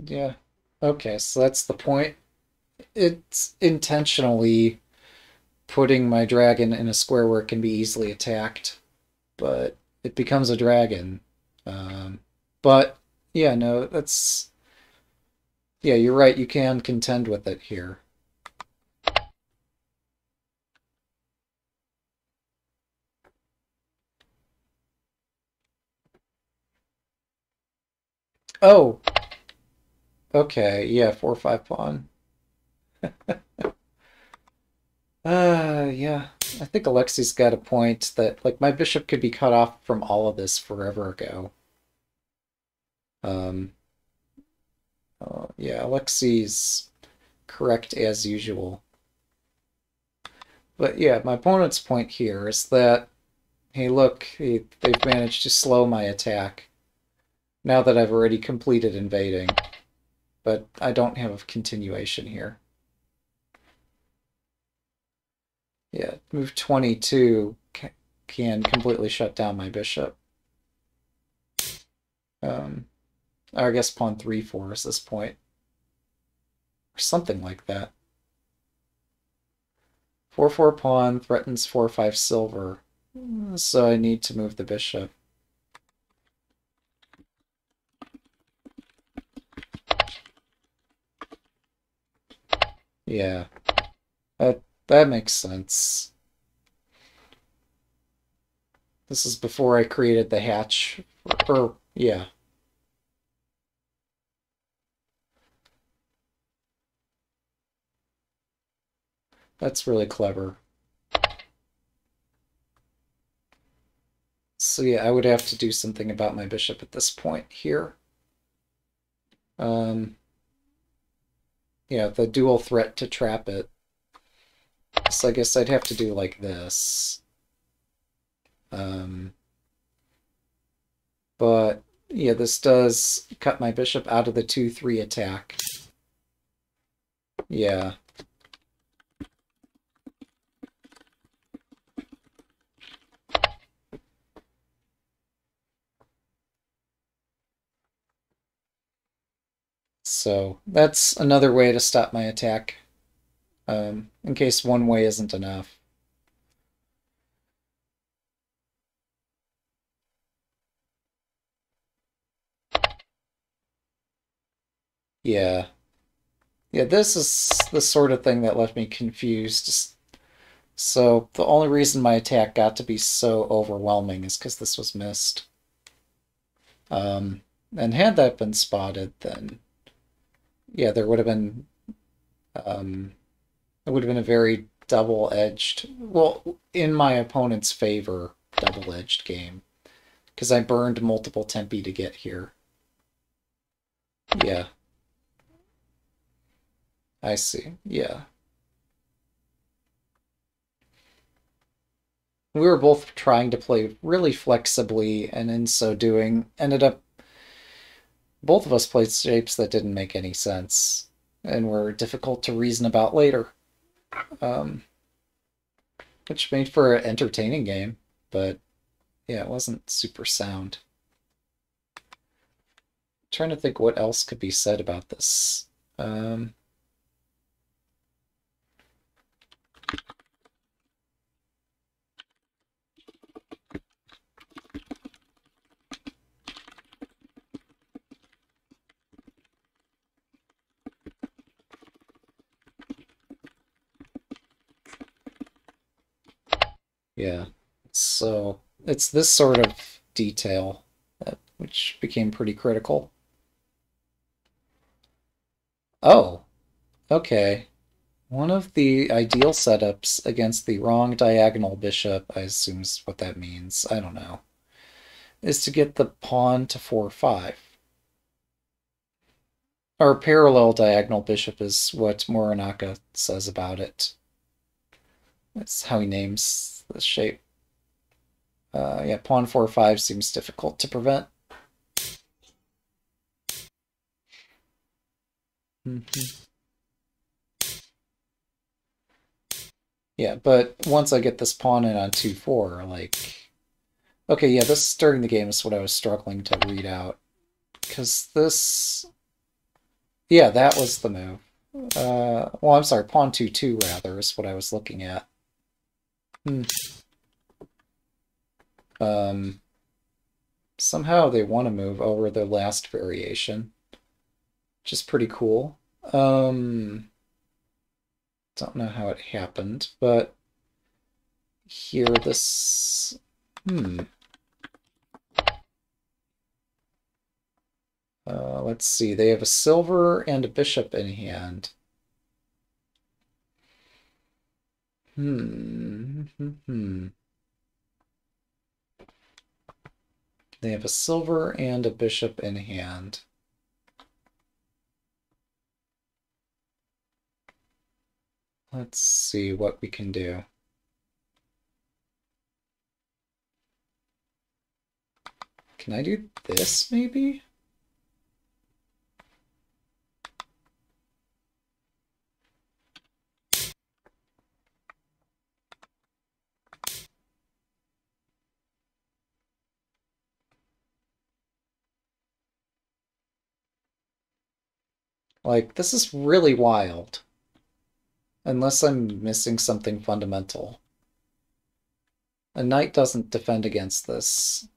Yeah. Okay, so that's the point. It's intentionally putting my dragon in a square where it can be easily attacked, but it becomes a dragon. But yeah, no, that's... Yeah, you're right, you can contend with it here. Oh! Okay, yeah, 4-5 pawn. Yeah, I think Alexi's got a point that, like, my bishop could be cut off from all of this forever ago. Yeah, Alexi's correct as usual. But yeah, my opponent's point here is that, hey look, they've managed to slow my attack now that I've already completed invading, but I don't have a continuation here. Yeah, move 22 can completely shut down my bishop. I guess pawn 3-4 is this point. Or something like that. 4-4 pawn threatens 4-5 silver. So I need to move the bishop. Yeah. That makes sense. This is before I created the hatch. Or yeah. That's really clever. So yeah, I would have to do something about my bishop at this point here. Yeah, the dual threat to trap it. So I guess I'd have to do like this. But yeah, this does cut my bishop out of the 2-3 attack. Yeah. So that's another way to stop my attack, in case one way isn't enough. Yeah, this is the sort of thing that left me confused. So the only reason my attack got to be so overwhelming is because this was missed. And had that been spotted, then... yeah, there would have been, it would have been a very double-edged, well, in my opponent's favor, double-edged game, because I burned multiple tempi to get here. Yeah. I see, yeah. We were both trying to play really flexibly, and in so doing, ended up both of us played shapes that didn't make any sense and were difficult to reason about later. Which made for an entertaining game, but yeah, it wasn't super sound. I'm trying to think what else could be said about this. Yeah, so it's this sort of detail that, which became pretty critical. Oh, okay. One of the ideal setups against the wrong diagonal bishop, I assume is what that means, I don't know, is to get the pawn to 4-5. Or parallel diagonal bishop is what Moranaka says about it. That's how he names this shape. Yeah, pawn 4-5 seems difficult to prevent. Yeah, but once I get this pawn in on 2-4, like... okay, yeah, this during the game is what I was struggling to read out. Because this... yeah, that was the move. Well, I'm sorry, pawn 2-2, rather, is what I was looking at. Somehow they want to move over their last variation, which is pretty cool. Don't know how it happened, but here this... let's see, they have a silver and a bishop in hand. They have a silver and a bishop in hand. Let's see what we can do. Can I do this, maybe? Like, this is really wild. Unless I'm missing something fundamental. A knight doesn't defend against this.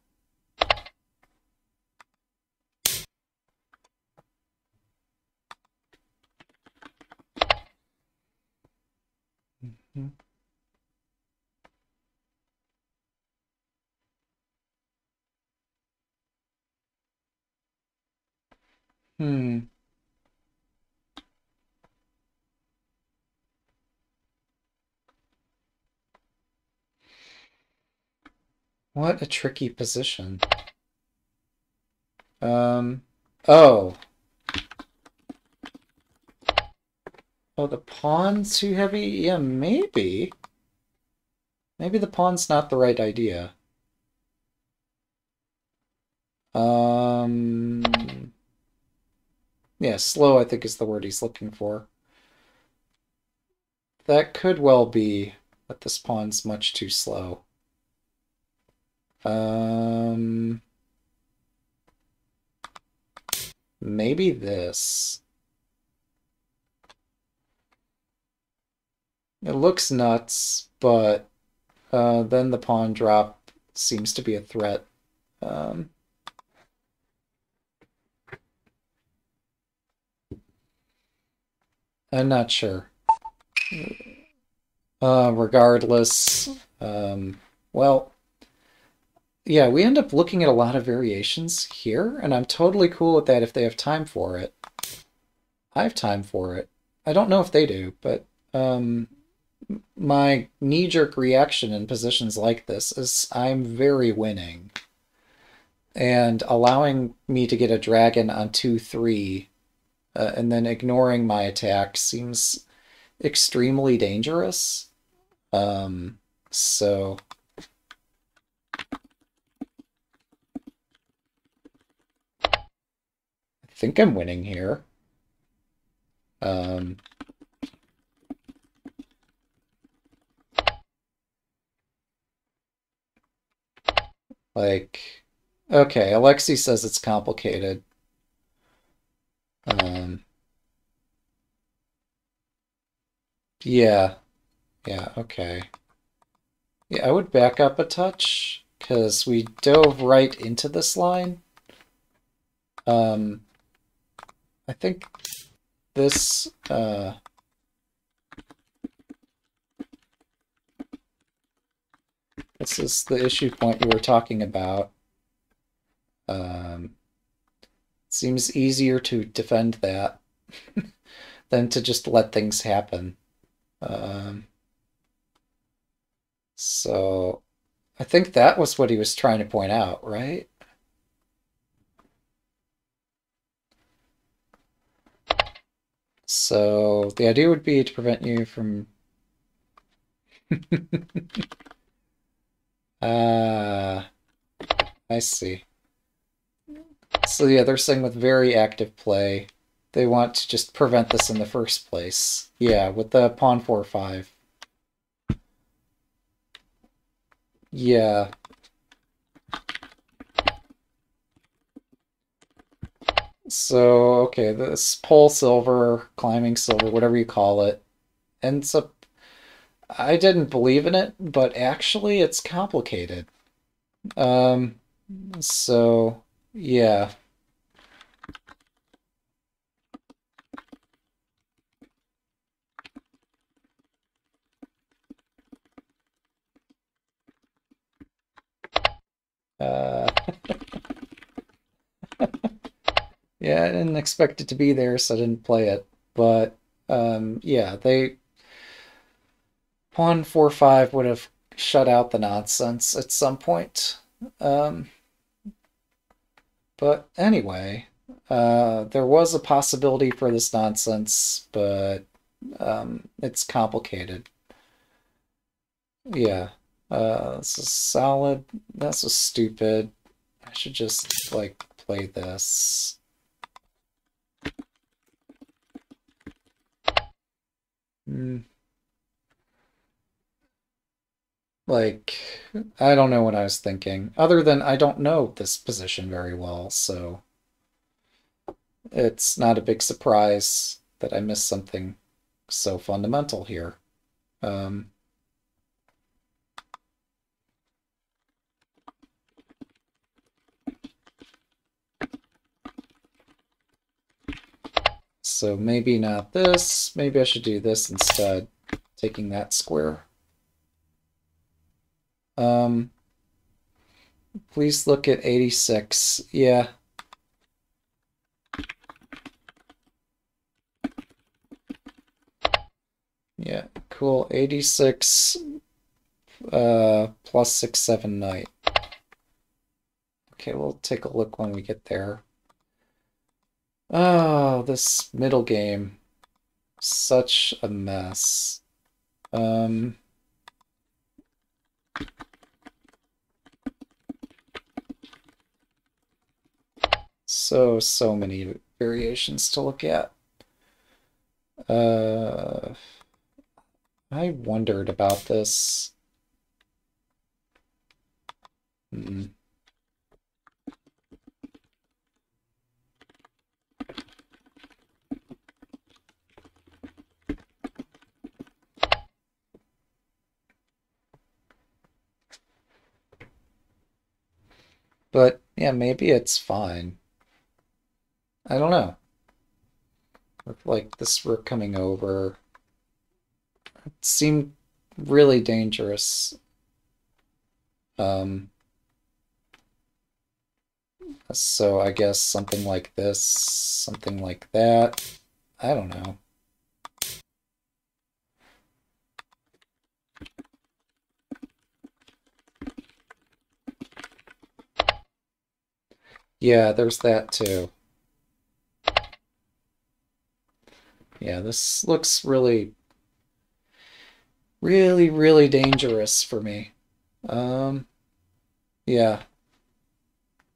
What a tricky position. Oh, Oh, the pawn's too heavy? Yeah, maybe. Maybe the pawn's not the right idea. Yeah, slow I think is the word he's looking for. That could well be that this pawn's much too slow. Maybe this. It looks nuts, but then the pawn drop seems to be a threat. I'm not sure. Regardless, well, yeah, we end up looking at a lot of variations here, and I'm totally cool with that if they have time for it. I have time for it. I don't know if they do, but my knee-jerk reaction in positions like this is I'm very winning. And allowing me to get a dragon on 2-3 and then ignoring my attack seems extremely dangerous. So... I think I'm winning here. Like, okay, Alexi says it's complicated. Yeah, okay. Yeah, I would back up a touch because we dove right into this line. I think this, this is the issue point we were talking about. Seems easier to defend that than to just let things happen. So I think that was what he was trying to point out, right? So the idea would be to prevent you from... I see. So yeah, they're saying with very active play, they want to just prevent this in the first place. Yeah, with the pawn 4-5. Yeah. So, okay, this pole silver, climbing silver, whatever you call it, ends up... I didn't believe in it, but actually it's complicated. So, yeah. Yeah, I didn't expect it to be there, so I didn't play it. But, yeah, they... Pawn 4-5 would have shut out the nonsense at some point. But anyway, there was a possibility for this nonsense, but it's complicated. Yeah, this is solid. This was stupid. I should just, like, play this. Like, I don't know what I was thinking. Other than I don't know this position very well, so it's not a big surprise that I missed something so fundamental here. So maybe not this. Maybe I should do this instead, taking that square. Please look at 86. Yeah. Yeah, cool. 86 plus 6-7 knight. Okay, we'll take a look when we get there. Oh, this middle game. such a mess. So many variations to look at. I wondered about this. But yeah, maybe it's fine. I don't know. With like this rook coming over, it seemed really dangerous. So I guess something like this, something like that. I don't know. Yeah, there's that too. Yeah, this looks really, really, really dangerous for me. Yeah.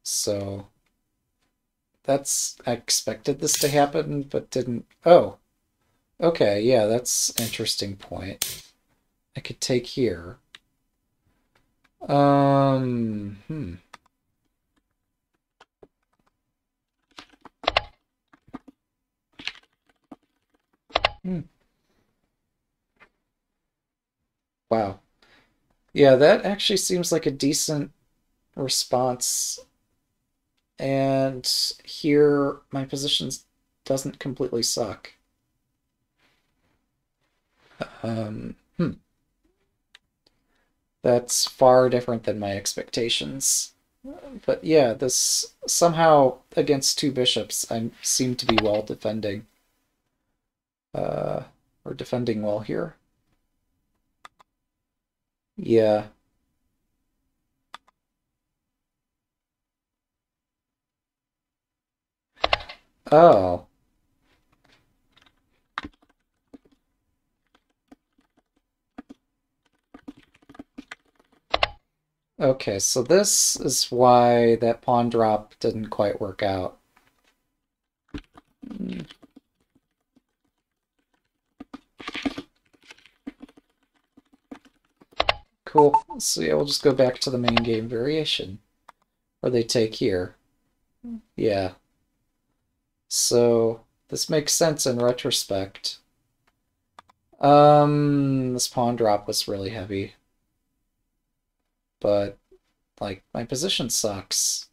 So that's, I expected this to happen, but didn't. Oh, okay. Yeah, that's an interesting point. I could take here. Wow. Yeah, that actually seems like a decent response. And here, my position doesn't completely suck. That's far different than my expectations. But yeah, this somehow against two bishops, I seem to be well defending. Or defending well here. Yeah. Oh. Okay, so this is why that pawn drop didn't quite work out. Cool. So yeah, we'll just go back to the main game variation, where they take here. Yeah. So this makes sense in retrospect. This pawn drop was really heavy, but like my position sucks.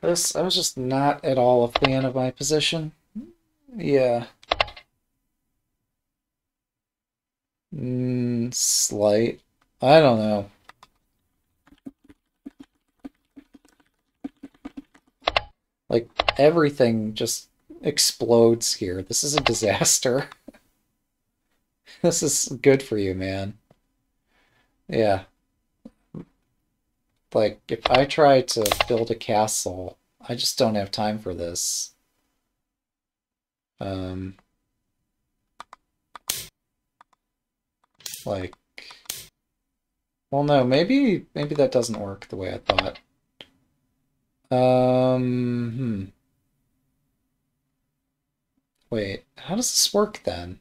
This, I was just not at all a fan of my position. Yeah. Slight. I don't know. Like, everything just explodes here. This is a disaster. This is good for you, man. Yeah. Like, if I try to build a castle, I just don't have time for this. Like, well, no, maybe that doesn't work the way I thought. Wait, how does this work then?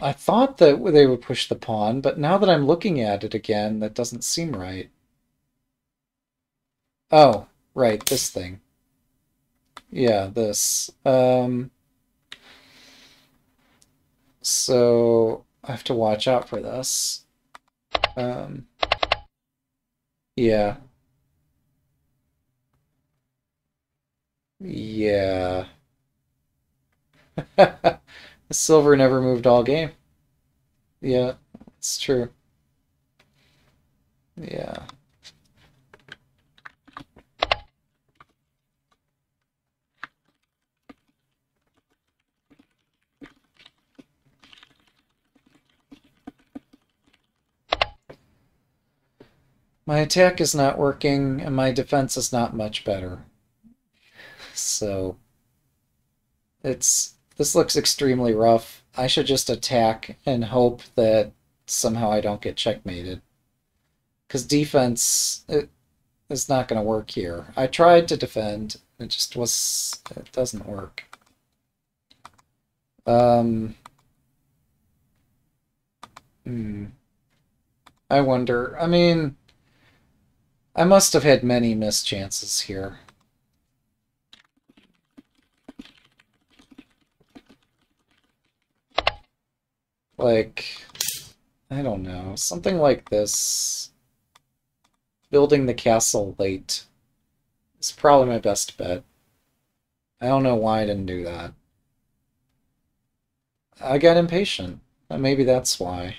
I thought that they would push the pawn, but now that I'm looking at it again, that doesn't seem right. Oh, right, this thing. Yeah, this. So I have to watch out for this. Yeah. Yeah. The silver never moved all game. Yeah, it's true. Yeah. My attack is not working, and my defense is not much better. So, this looks extremely rough. I should just attack and hope that somehow I don't get checkmated. Because defense, it's not going to work here. I tried to defend, it just was, it doesn't work. I wonder. I mean, I must have had many missed chances here. Like, I don't know, something like this. Building the castle late is probably my best bet. I don't know why I didn't do that. I got impatient. Maybe that's why.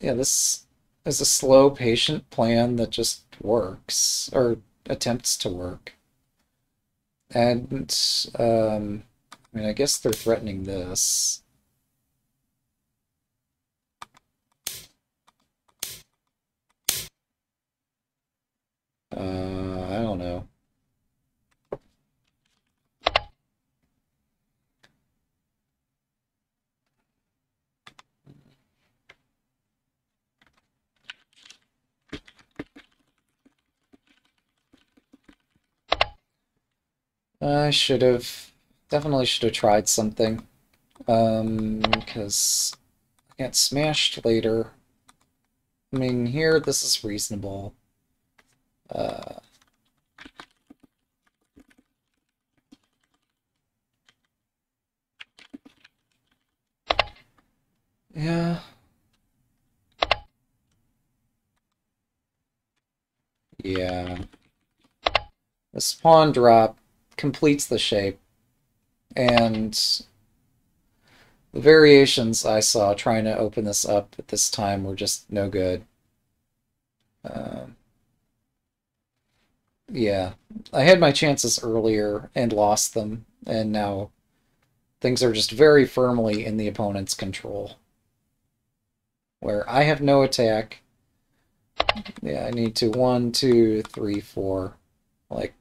Yeah, this is a slow, patient plan that just works, or attempts to work. And, I mean, I guess they're threatening this. I don't know. I should have, definitely should have tried something, because I get smashed later. I mean, here, this is reasonable. Yeah. Yeah. This pawn drop completes the shape, and the variations I saw trying to open this up at this time were just no good. Yeah, I had my chances earlier and lost them, and now things are just very firmly in the opponent's control, where I have no attack. Yeah, I need to 1, 2, 3, 4, like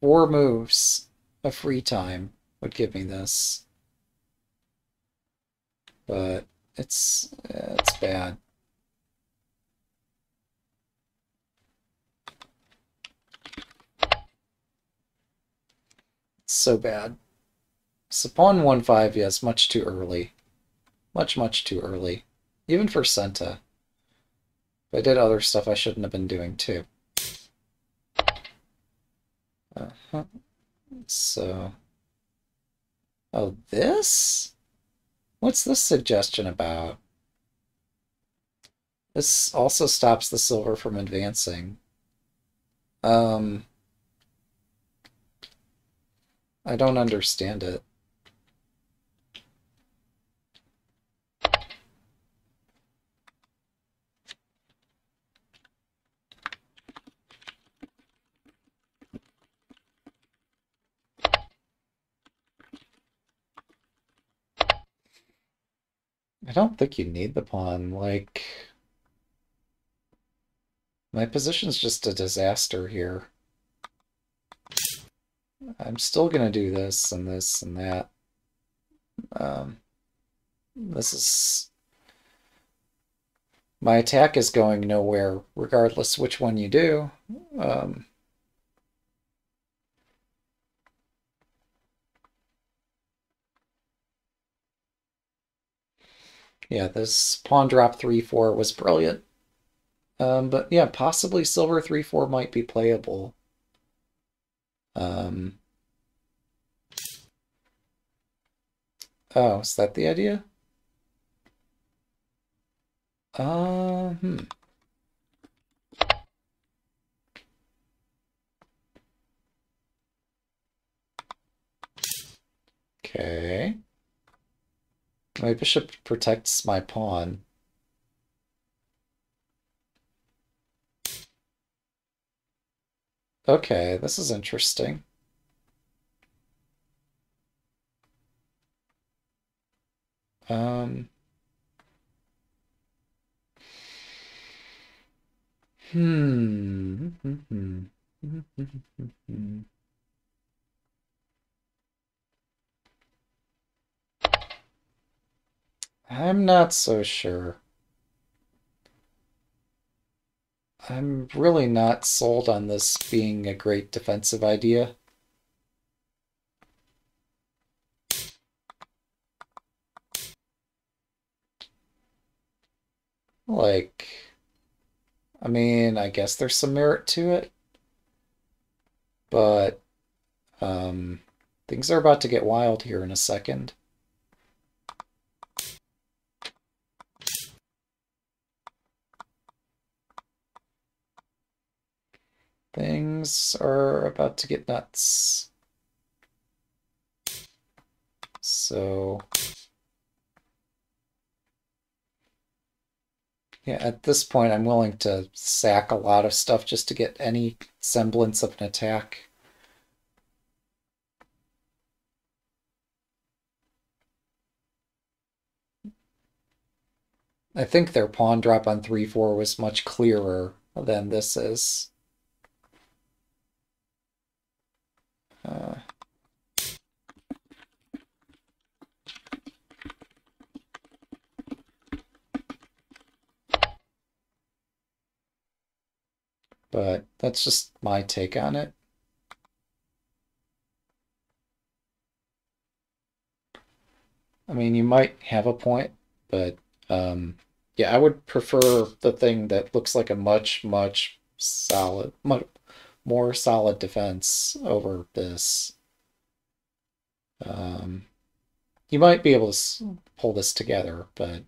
4 moves of free time would give me this, but it's bad. It's so bad. So pawn 1-5, yes, much too early, much too early, even for Senta. But I did other stuff I shouldn't have been doing too. So, oh, this? What's this suggestion about? This also stops the silver from advancing. I don't understand it. I don't think you need the pawn, like, my position's just a disaster here. I'm still gonna do this and this and that. This is... my attack is going nowhere, regardless which one you do. Yeah, this pawn drop 3-4 was brilliant. But yeah, possibly silver 3-4 might be playable. Oh, is that the idea? Okay. My bishop protects my pawn. Okay, this is interesting. I'm not so sure. I'm really not sold on this being a great defensive idea. Like, I mean, I guess there's some merit to it, but things are about to get wild here in a second. Things are about to get nuts. So, yeah, at this point I'm willing to sack a lot of stuff just to get any semblance of an attack. I think their pawn drop on 3-4 was much clearer than this is. But that's just my take on it. I mean, you might have a point, but yeah, I would prefer the thing that looks like a more solid defense over this. You might be able to pull this together, but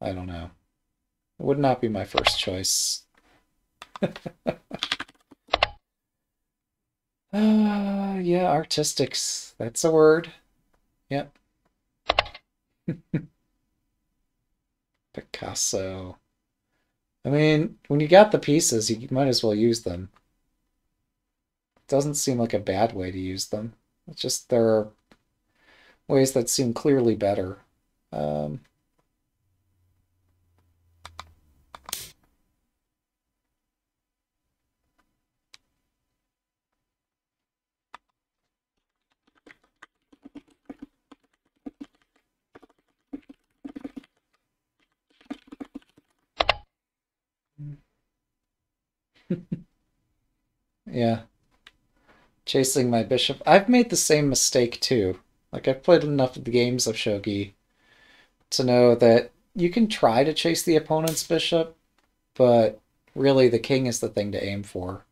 I don't know. It would not be my first choice. Yeah, artistics. That's a word. Yep. Picasso. I mean, when you got the pieces, you might as well use them. It doesn't seem like a bad way to use them. It's just there are ways that seem clearly better. Yeah. Chasing my bishop. I've made the same mistake too. Like, I've played enough of the games of Shogi to know that you can try to chase the opponent's bishop, but really the king is the thing to aim for.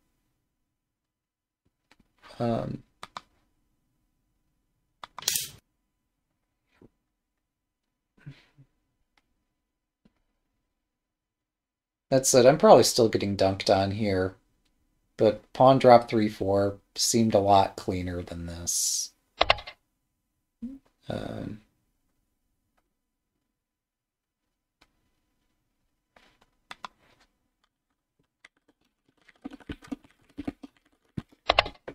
That said, I'm probably still getting dunked on here, but pawn drop 3-4 seemed a lot cleaner than this. I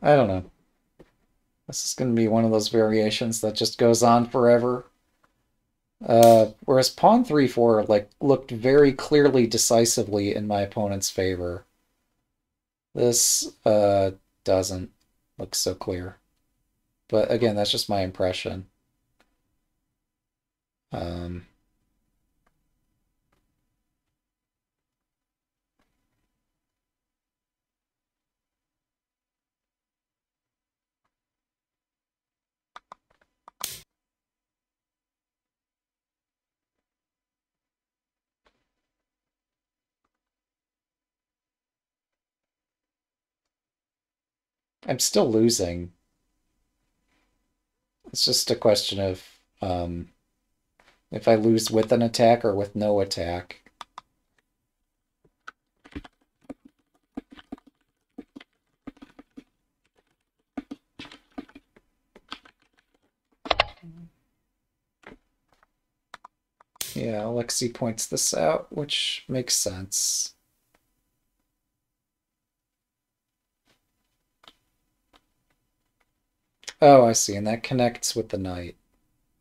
don't know. This is going to be one of those variations that just goes on forever. Whereas pawn 3-4 like looked very clearly, decisively in my opponent's favor. This doesn't look so clear, but again, that's just my impression. I'm still losing. It's just a question of if I lose with an attack or with no attack. Yeah, Alexi points this out, which makes sense. Oh, I see, and that connects with the knight.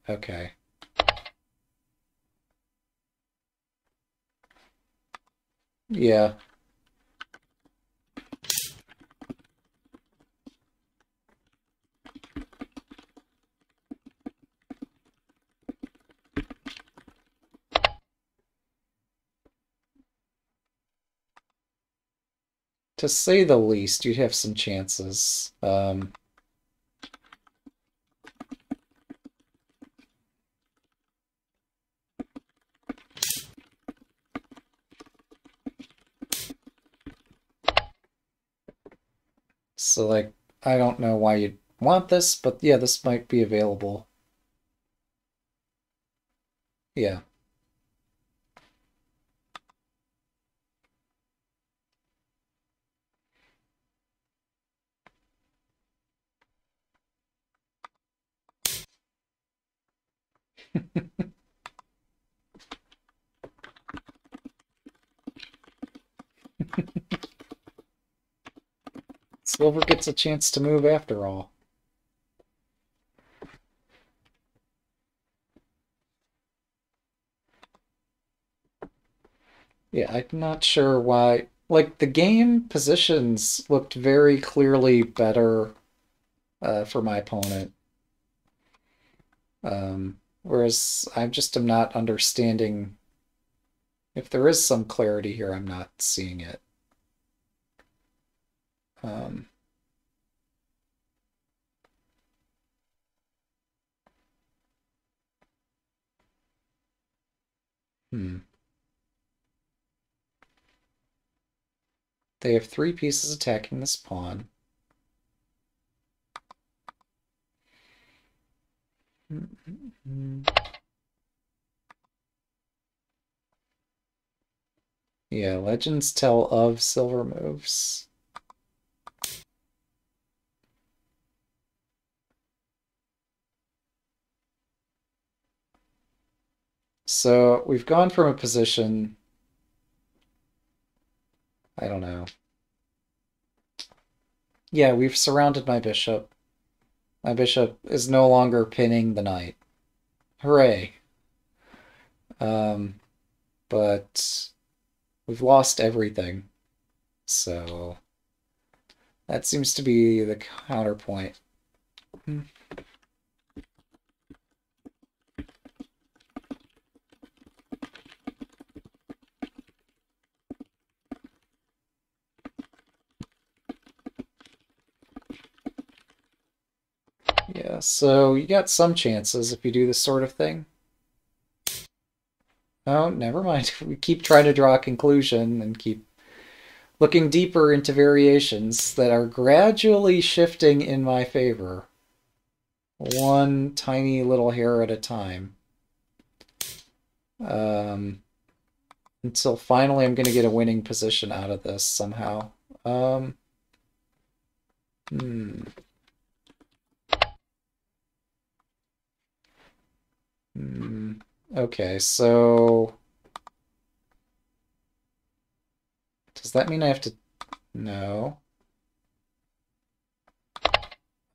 Okay. Yeah. To say the least, you'd have some chances. So, like, I don't know why you'd want this, but yeah, this might be available. Yeah. Silver gets a chance to move after all. Yeah, I'm not sure why. Like, the game positions looked very clearly better for my opponent. Whereas I just am not understanding. If there is some clarity here, I'm not seeing it. They have three pieces attacking this pawn. Yeah, legends tell of silver moves. So we've gone from a position, I don't know. Yeah, we've surrounded my bishop. My bishop is no longer pinning the knight. Hooray. But we've lost everything. So that seems to be the counterpoint. Yeah, so you got some chances if you do this sort of thing. Oh, never mind. We keep trying to draw a conclusion and keep looking deeper into variations that are gradually shifting in my favor. One tiny little hair at a time. Until finally I'm going to get a winning position out of this somehow. Okay, so does that mean I have to? No.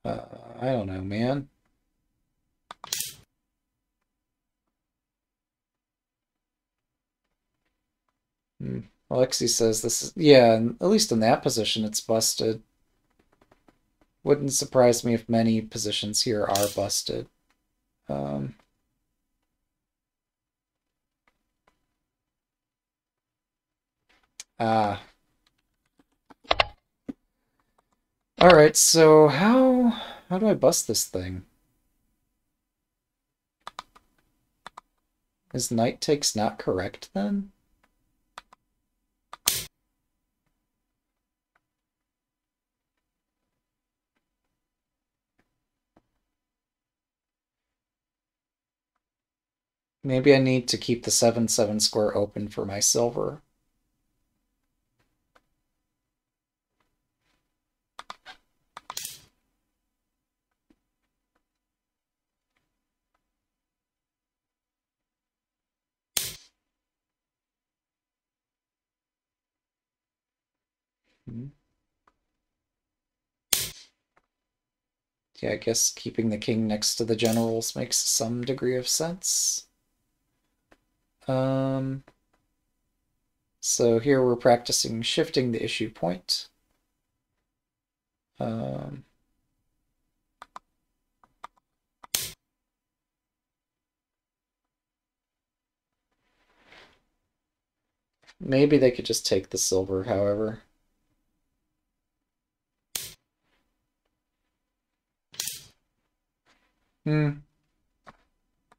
I don't know, man. Alexi says this is, yeah, at least in that position it's busted. Wouldn't surprise me if many positions here are busted. All right, so how do I bust this thing? Is knight takes not correct then? Maybe I need to keep the 7-7 square open for my silver. Yeah, I guess keeping the king next to the generals makes some degree of sense. So here we're practicing shifting the issue point. Maybe they could just take the silver, however.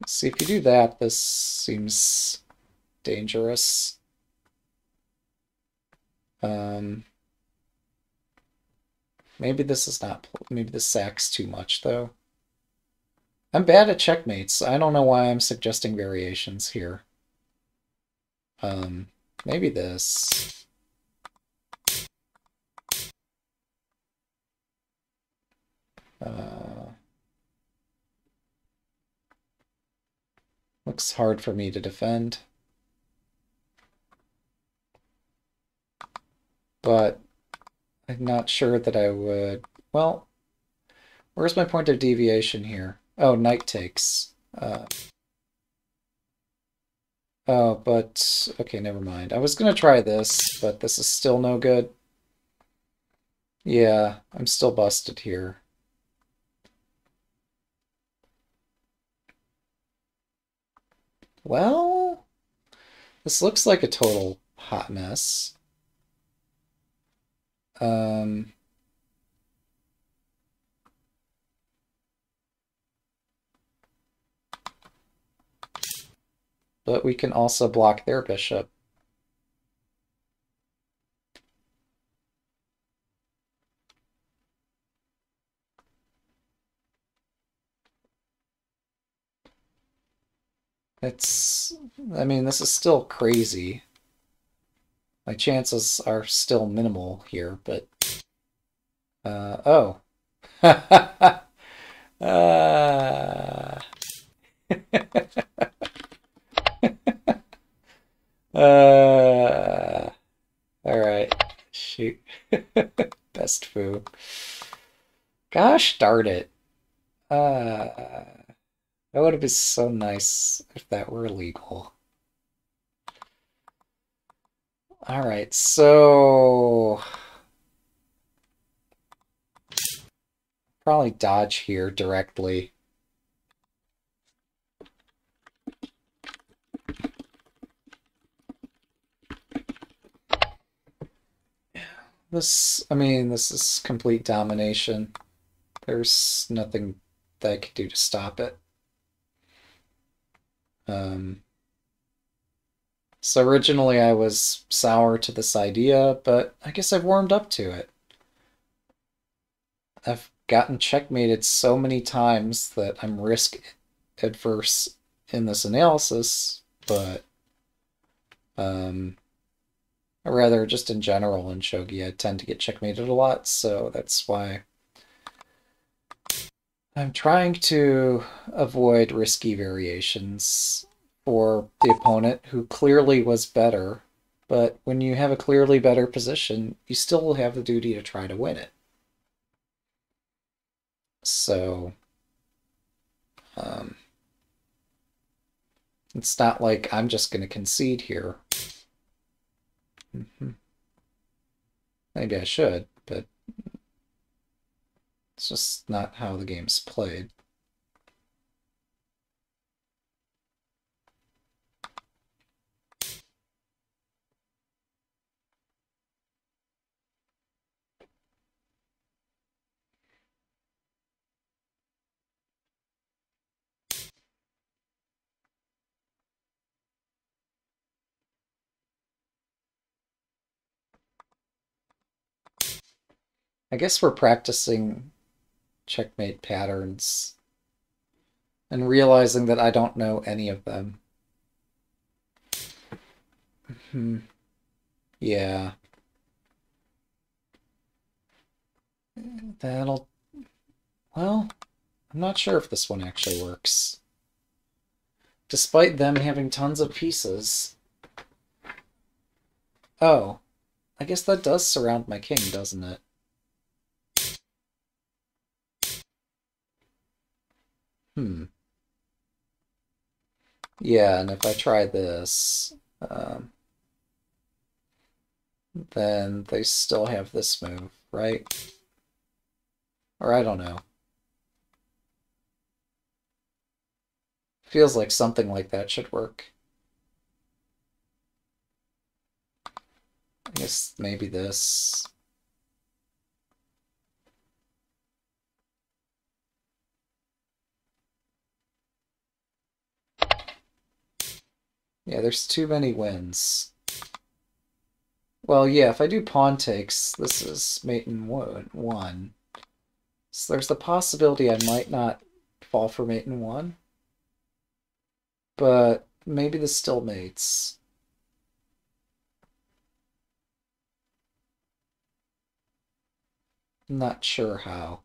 See, if you do that, this seems dangerous. Maybe this is not... Maybe this sacks too much, though. I'm bad at checkmates. I don't know why I'm suggesting variations here. Maybe this. Looks hard for me to defend. But I'm not sure that I would... Well, where's my point of deviation here? Oh, knight takes. Oh, but... Okay, never mind. I was going to try this, but this is still no good. Yeah, I'm still busted here. Well, this looks like a total hot mess. But we can also block their bishop. I mean, this is still crazy. My chances are still minimal here, but... oh. All right. Shoot. Best food. Gosh darn it. That would have been so nice if that were legal. All right, so probably dodge here directly. This, I mean, this is complete domination. There's nothing that I could do to stop it. So originally I was sour to this idea, but I guess I've warmed up to it. I've gotten checkmated so many times that I'm risk adverse in this analysis, but or rather just in general in Shogi, I tend to get checkmated a lot, so that's why I'm trying to avoid risky variations for the opponent who clearly was better, but when you have a clearly better position, you still have the duty to try to win it. So, it's not like I'm just going to concede here. Maybe I should, but it's just not how the game's played. I guess we're practicing checkmate patterns and realizing that I don't know any of them. Yeah. That'll... Well, I'm not sure if this one actually works. Despite them having tons of pieces. Oh, I guess that does surround my king, doesn't it? Yeah, and if I try this, then they still have this move, right? Or I don't know. Feels like something like that should work. I guess maybe this. Yeah, there's too many wins. Well, yeah, if I do pawn takes, this is mate in one. So there's the possibility I might not fall for mate in one. But maybe this still mates. Not sure how.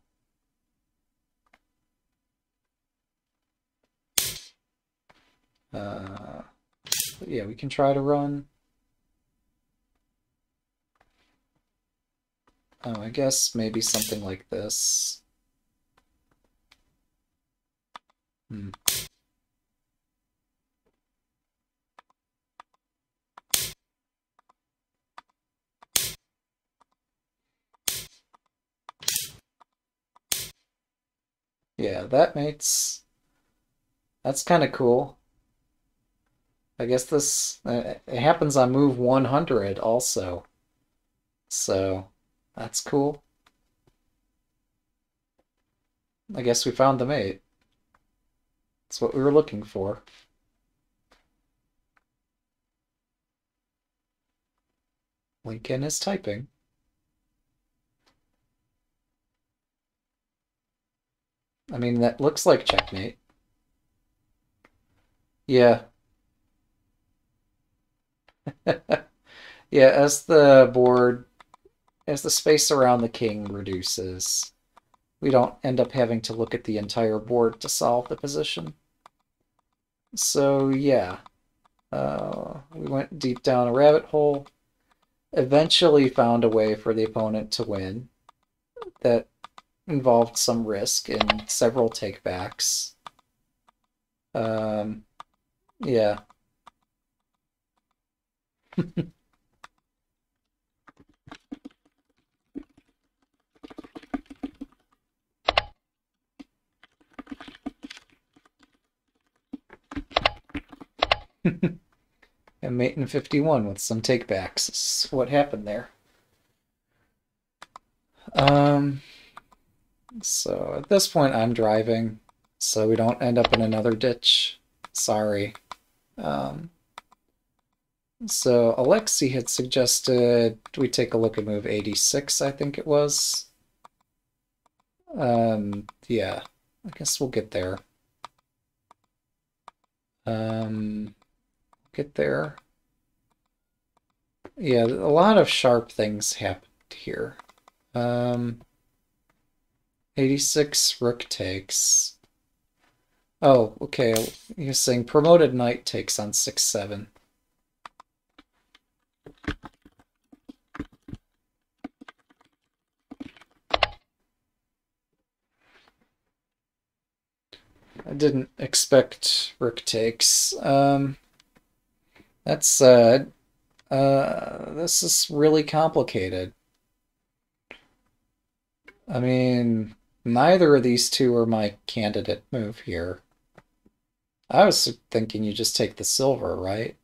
Yeah, we can try to run. Oh, I guess maybe something like this. Yeah, that mates. That's kind of cool. I guess this it happens on move 100 also. So, that's cool. I guess we found the mate. That's what we were looking for. Linken is typing. I mean, that looks like checkmate. Yeah. Yeah, as the space around the king reduces, we don't end up having to look at the entire board to solve the position. So yeah, we went deep down a rabbit hole, eventually found a way for the opponent to win that involved some risk and several takebacks. Yeah. And mate in 51 with some takebacks is what happened there. So at this point I'm driving, so we don't end up in another ditch. Sorry. So Alexi had suggested we take a look at move 86, I think it was. Yeah, I guess we'll get there. Get there. Yeah, a lot of sharp things happened here. 86 rook takes. Oh, okay, you're saying promoted knight takes on 6-7. I didn't expect rook takes. That said, this is really complicated. I mean, neither of these two are my candidate move here. I was thinking you just take the silver, right?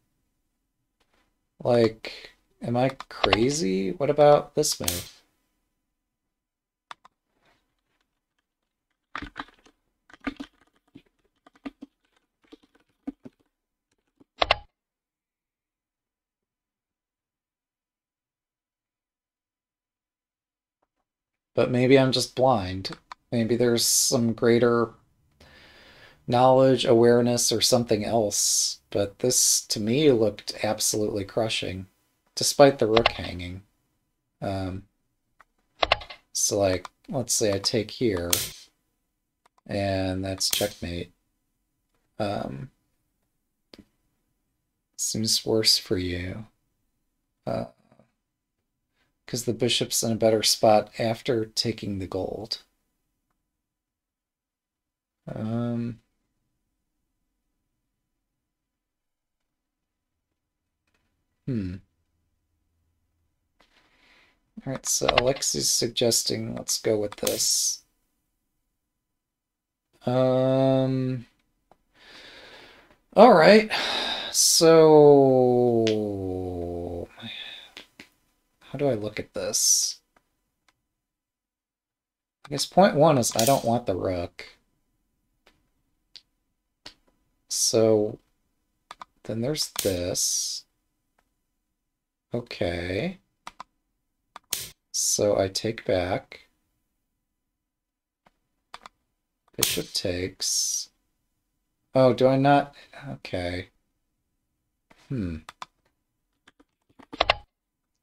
Like, am I crazy? What about this move? But maybe I'm just blind. Maybe there's some greater knowledge, awareness, or something else. But this, to me, looked absolutely crushing, despite the rook hanging. So, like, let's say I take here, and that's checkmate. Seems worse for you. Because the bishop's in a better spot after taking the gold. Alright, so Alexi's suggesting let's go with this. Alright, so how do I look at this? I guess point one is I don't want the rook. So then there's this. Okay. So I take back. Bishop takes. Oh, do I not? Okay.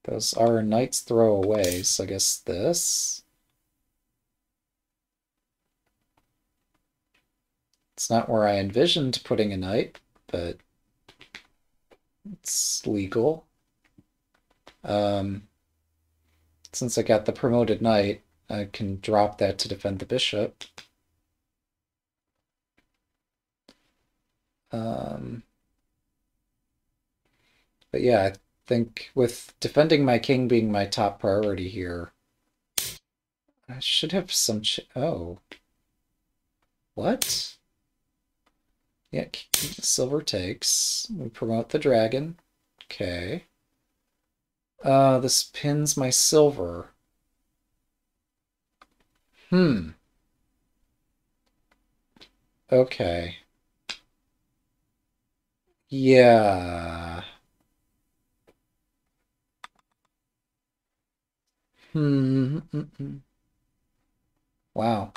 Those are knight's throwaways, so I guess this. It's not where I envisioned putting a knight, but it's legal. Since I got the promoted knight, I can drop that to defend the bishop. But yeah, I think with defending my king being my top priority here, I should have some... oh. What? Yeah, silver takes. We promote the dragon. Okay. This pins my silver. Okay. Yeah. Wow.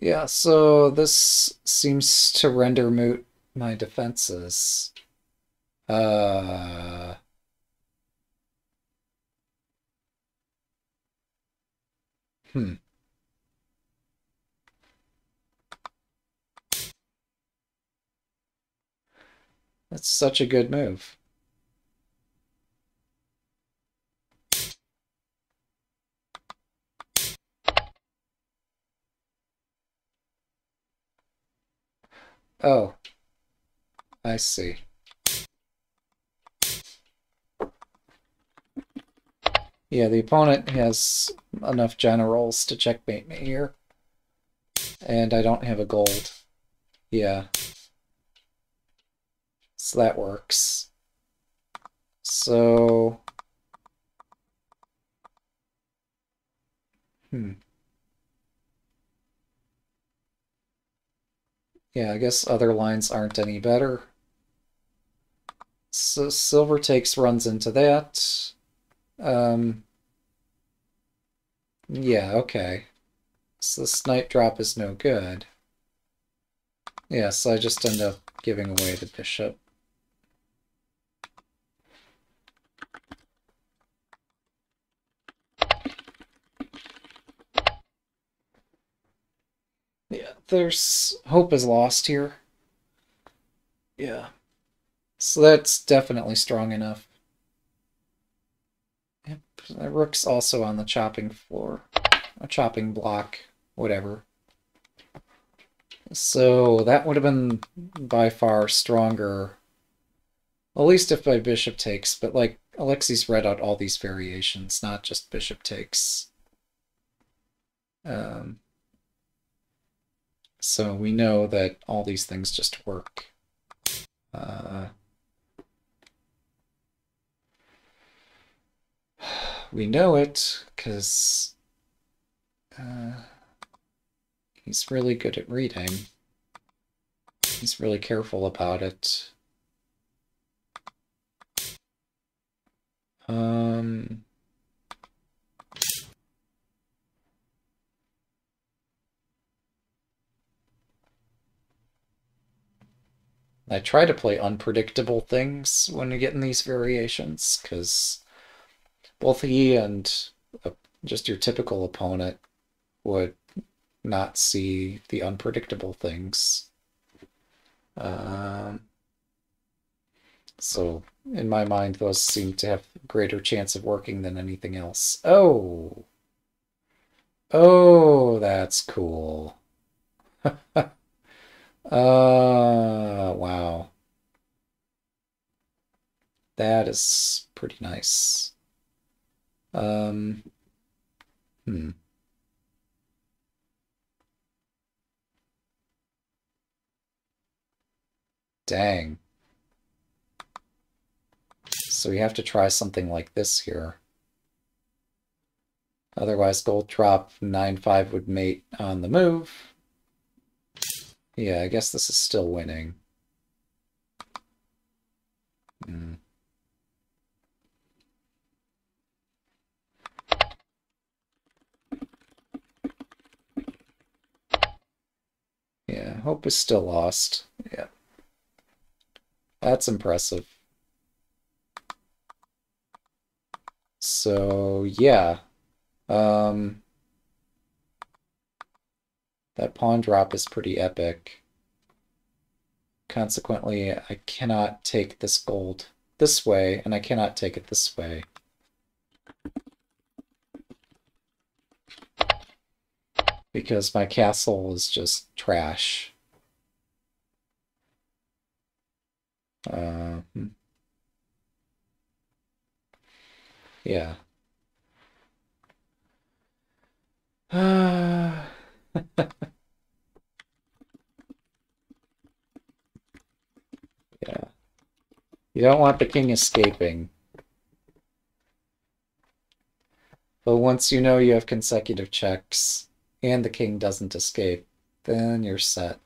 Yeah, so this seems to render moot my defenses. That's such a good move. Oh, I see. Yeah, the opponent has enough generals to checkmate me here. And I don't have a gold. Yeah. So that works. So... Yeah, I guess other lines aren't any better. So silver takes runs into that. Yeah, okay. So this knight drop is no good. Yeah, so I just end up giving away the bishop. Yeah, there's... hope is lost here. Yeah. So that's definitely strong enough. Yep, the rook's also on the chopping floor. A chopping block, whatever. So that would have been by far stronger. At least if my bishop takes, but like Alexi's read out all these variations, not just bishop takes. So we know that all these things just work. We know it because he's really good at reading. He's really careful about it. I try to play unpredictable things when I get in these variations, because both he and just your typical opponent would not see the unpredictable things. So, in my mind, those seem to have greater chance of working than anything else. Oh! Oh, that's cool. Wow. That is pretty nice. Dang. So we have to try something like this here. Otherwise, gold drop 9-5 would mate on the move. Yeah, I guess this is still winning. Yeah, hope is still lost. Yeah. That's impressive. So, yeah. That pawn drop is pretty epic. Consequently, I cannot take this gold this way, and I cannot take it this way. Because my castle is just trash. Yeah. Yeah. You don't want the king escaping. But once you know you have consecutive checks and the king doesn't escape, then you're set.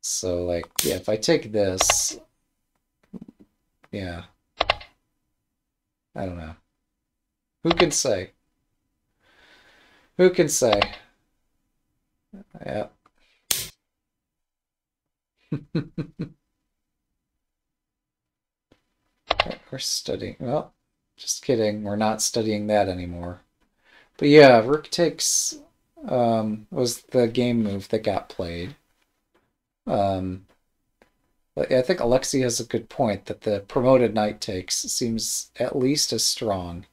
So, like, yeah, if I take this, yeah. I don't know. Who can say? Who can say? Yeah. We're studying. Well, just kidding. We're not studying that anymore. But yeah, rook takes was the game move that got played. But I think Alexi has a good point that the promoted knight takes seems at least as strong.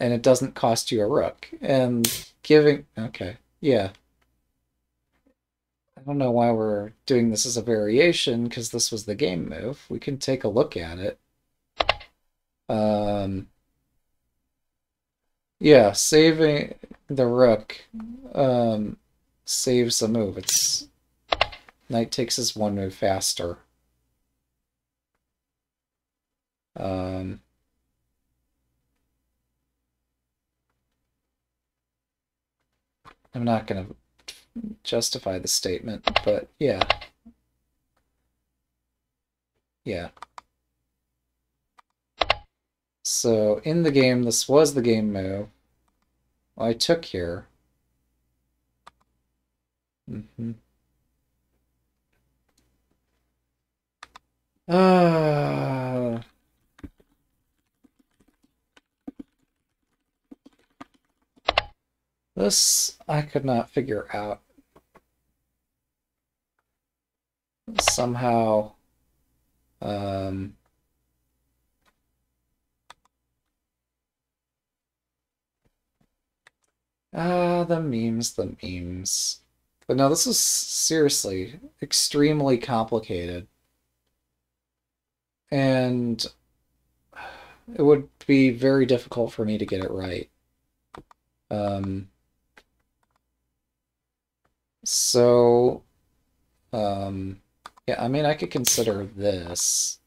And it doesn't cost you a rook. And giving... Okay, yeah. I don't know why we're doing this as a variation, because this was the game move. We can take a look at it. Yeah, saving the rook saves a move. It's... Knight takes his one move faster. I'm not going to justify the statement, but yeah. Yeah. So in the game, this was the game move I took here. This I could not figure out. Somehow, the memes. But no, this is seriously extremely complicated. And it would be very difficult for me to get it right. Yeah, I mean, I could consider this.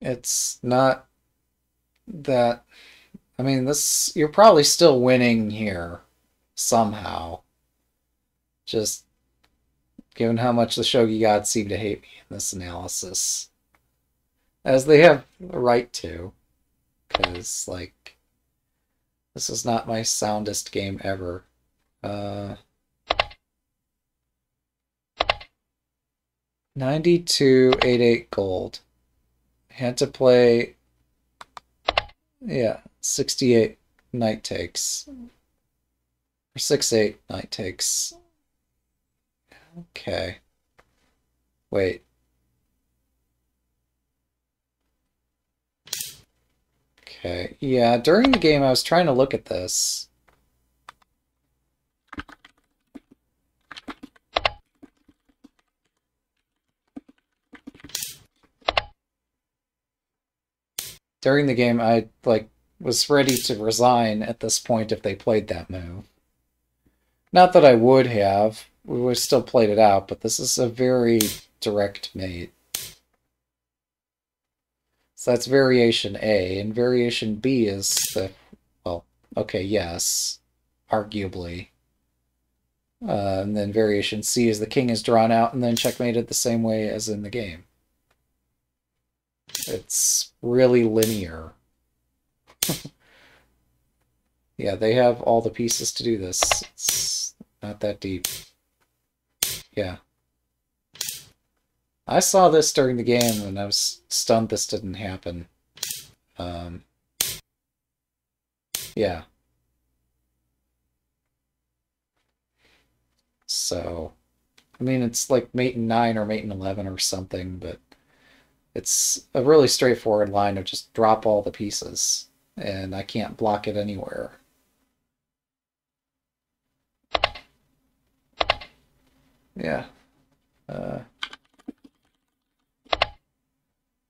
It's not that... I mean, this, you're probably still winning here somehow. Just given how much the Shogi gods seem to hate me in this analysis. As they have a right to. Because, like, this is not my soundest game ever. $92.88 gold. I had to play... Yeah, 68 knight takes. Or 6-8 knight takes. Okay. Wait. Okay, yeah, during the game I was trying to look at this. during the game, I like was ready to resign at this point if they played that move. Not that I would have. We would have still played it out, but this is a very direct mate. So that's variation A, and variation B is the, well, okay, yes, arguably. And then variation C is the king is drawn out and then checkmated the same way as in the game. It's really linear. Yeah, they have all the pieces to do this. It's not that deep. Yeah. I saw this during the game and I was stunned this didn't happen. Yeah. So, I mean, it's like mate in 9 or mate in 11 or something, but it's a really straightforward line of just drop all the pieces, and I can't block it anywhere. Yeah.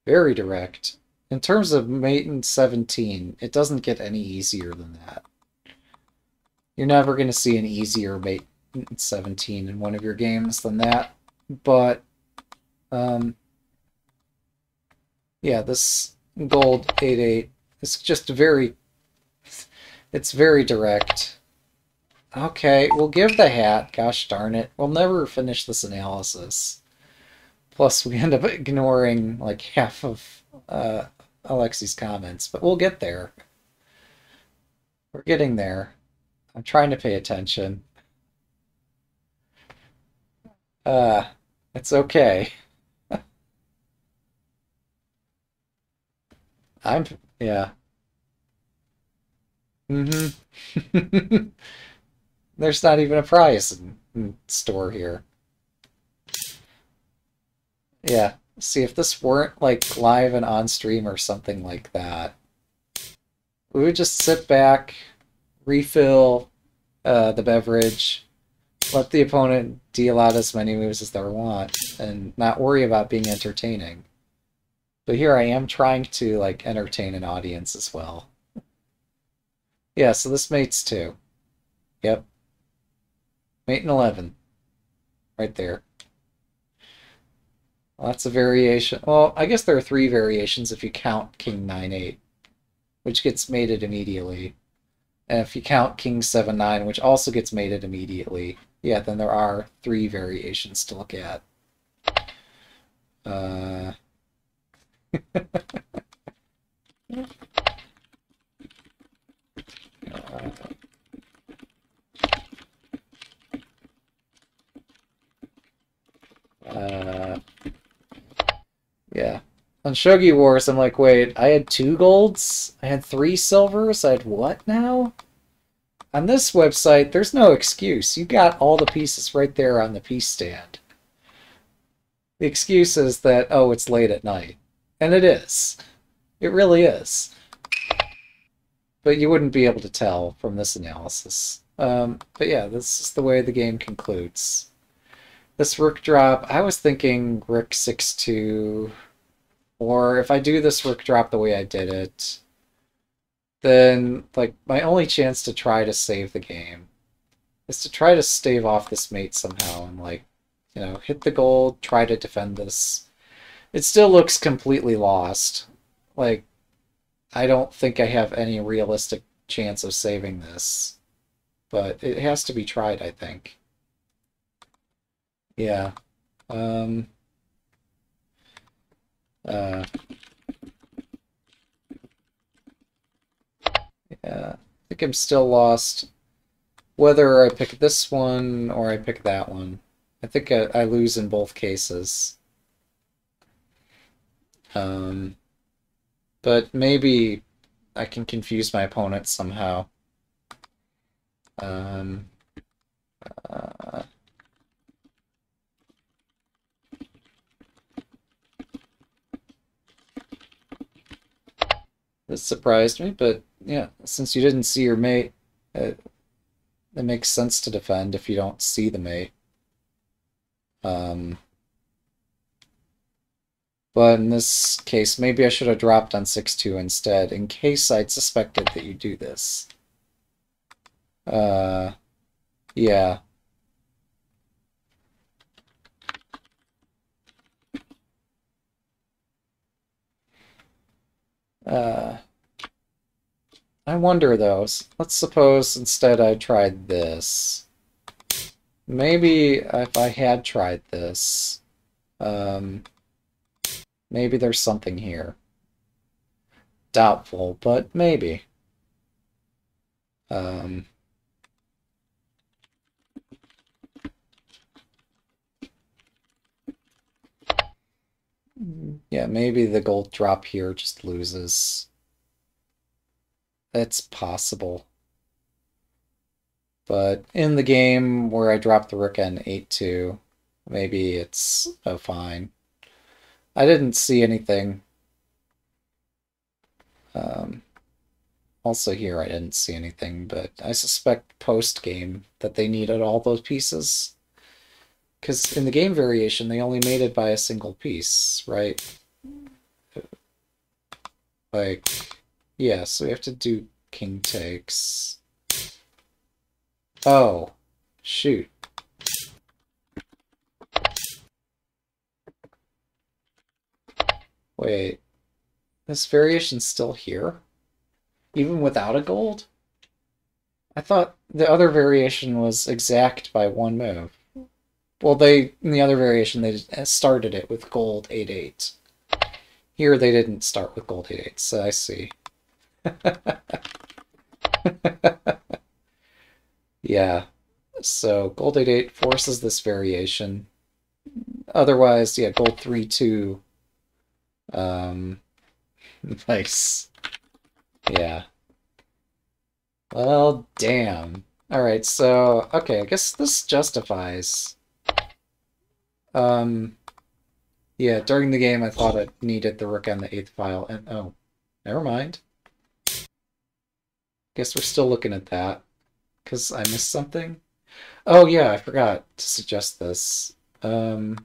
Very direct. In terms of mate in 17, it doesn't get any easier than that. You're never going to see an easier mate in 17 in one of your games than that, but yeah, this gold 8-8 is just very, it's very direct. Okay, we'll give the hat. Gosh darn it, we'll never finish this analysis. Plus, we end up ignoring like half of Alexi's comments, but we'll get there. We're getting there. I'm trying to pay attention. It's okay. Yeah. There's not even a prize in store here. Yeah, see, if this weren't, like, live and on stream or something like that, we would just sit back, refill the beverage, let the opponent deal out as many moves as they want, and not worry about being entertaining. But here I am trying to, like, entertain an audience as well. Yeah, so this mates too. Yep. Mate in 11. Right there. Lots of variation. Well, I guess there are 3 variations if you count king 9-8, which gets mated immediately. And if you count king 7-9, which also gets mated immediately, yeah, then there are 3 variations to look at. Yeah. On Shogi Wars, I'm like, wait, I had 2 golds? I had 3 silvers? I had what now? On this website, there's no excuse. You got all the pieces right there on the piece stand. The excuse is that, oh, it's late at night. And it is. It really is. But you wouldn't be able to tell from this analysis. But yeah, this is the way the game concludes. This rook drop, I was thinking rook 6-2, or if I do this rook drop the way I did it, then like my only chance to try to save the game is to try to stave off this mate somehow and like, you know, hit the gold, try to defend this. It still looks completely lost. Like, I don't think I have any realistic chance of saving this, but it has to be tried, I think. Yeah. Yeah, I think I'm still lost. Whether I pick this one or I pick that one, I think I lose in both cases. But maybe I can confuse my opponent somehow. This surprised me, but yeah, since you didn't see your mate, it makes sense to defend if you don't see the mate. But in this case, maybe I should have dropped on 6-2 instead, in case I'd suspected that you do this. Yeah. I wonder though, let's suppose instead I tried this. Maybe if I had tried this, maybe there's something here. Doubtful, but maybe. Yeah, maybe the gold drop here just loses. It's possible. But in the game where I dropped the rook on 8-2, maybe it's fine. I didn't see anything. Also here I didn't see anything, but I suspect post-game that they needed all those pieces. Because in the game variation, they only made it by a single piece, right? Like, yeah, so we have to do king takes. Oh, shoot. Wait, this variation's still here? Even without a gold? I thought the other variation was exact by one move. Well, in the other variation, they started it with gold 8-8. Here, they didn't start with gold 8-8, so I see. Yeah, so gold 8-8 forces this variation. Otherwise, yeah, gold 3-2. Nice. Yeah. Well, damn. Alright, so, okay, I guess this justifies. Yeah, during the game I thought it needed the rook on the 8th file, and oh, never mind. Guess we're still looking at that, because I missed something. Oh yeah, I forgot to suggest this. But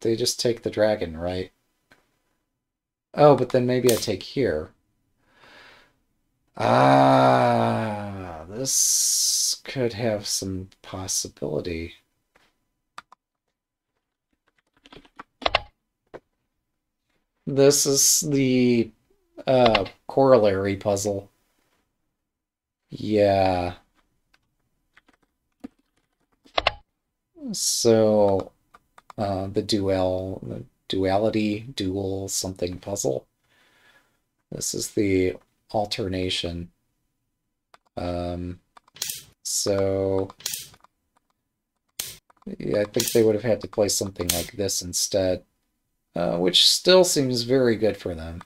they just take the dragon, right? Oh, but then maybe I take here. Ah, this could have some possibility. This is the corollary puzzle. Yeah. So, the dual something puzzle. This is the alternation. So, yeah, I think they would have had to play something like this instead. Which still seems very good for them.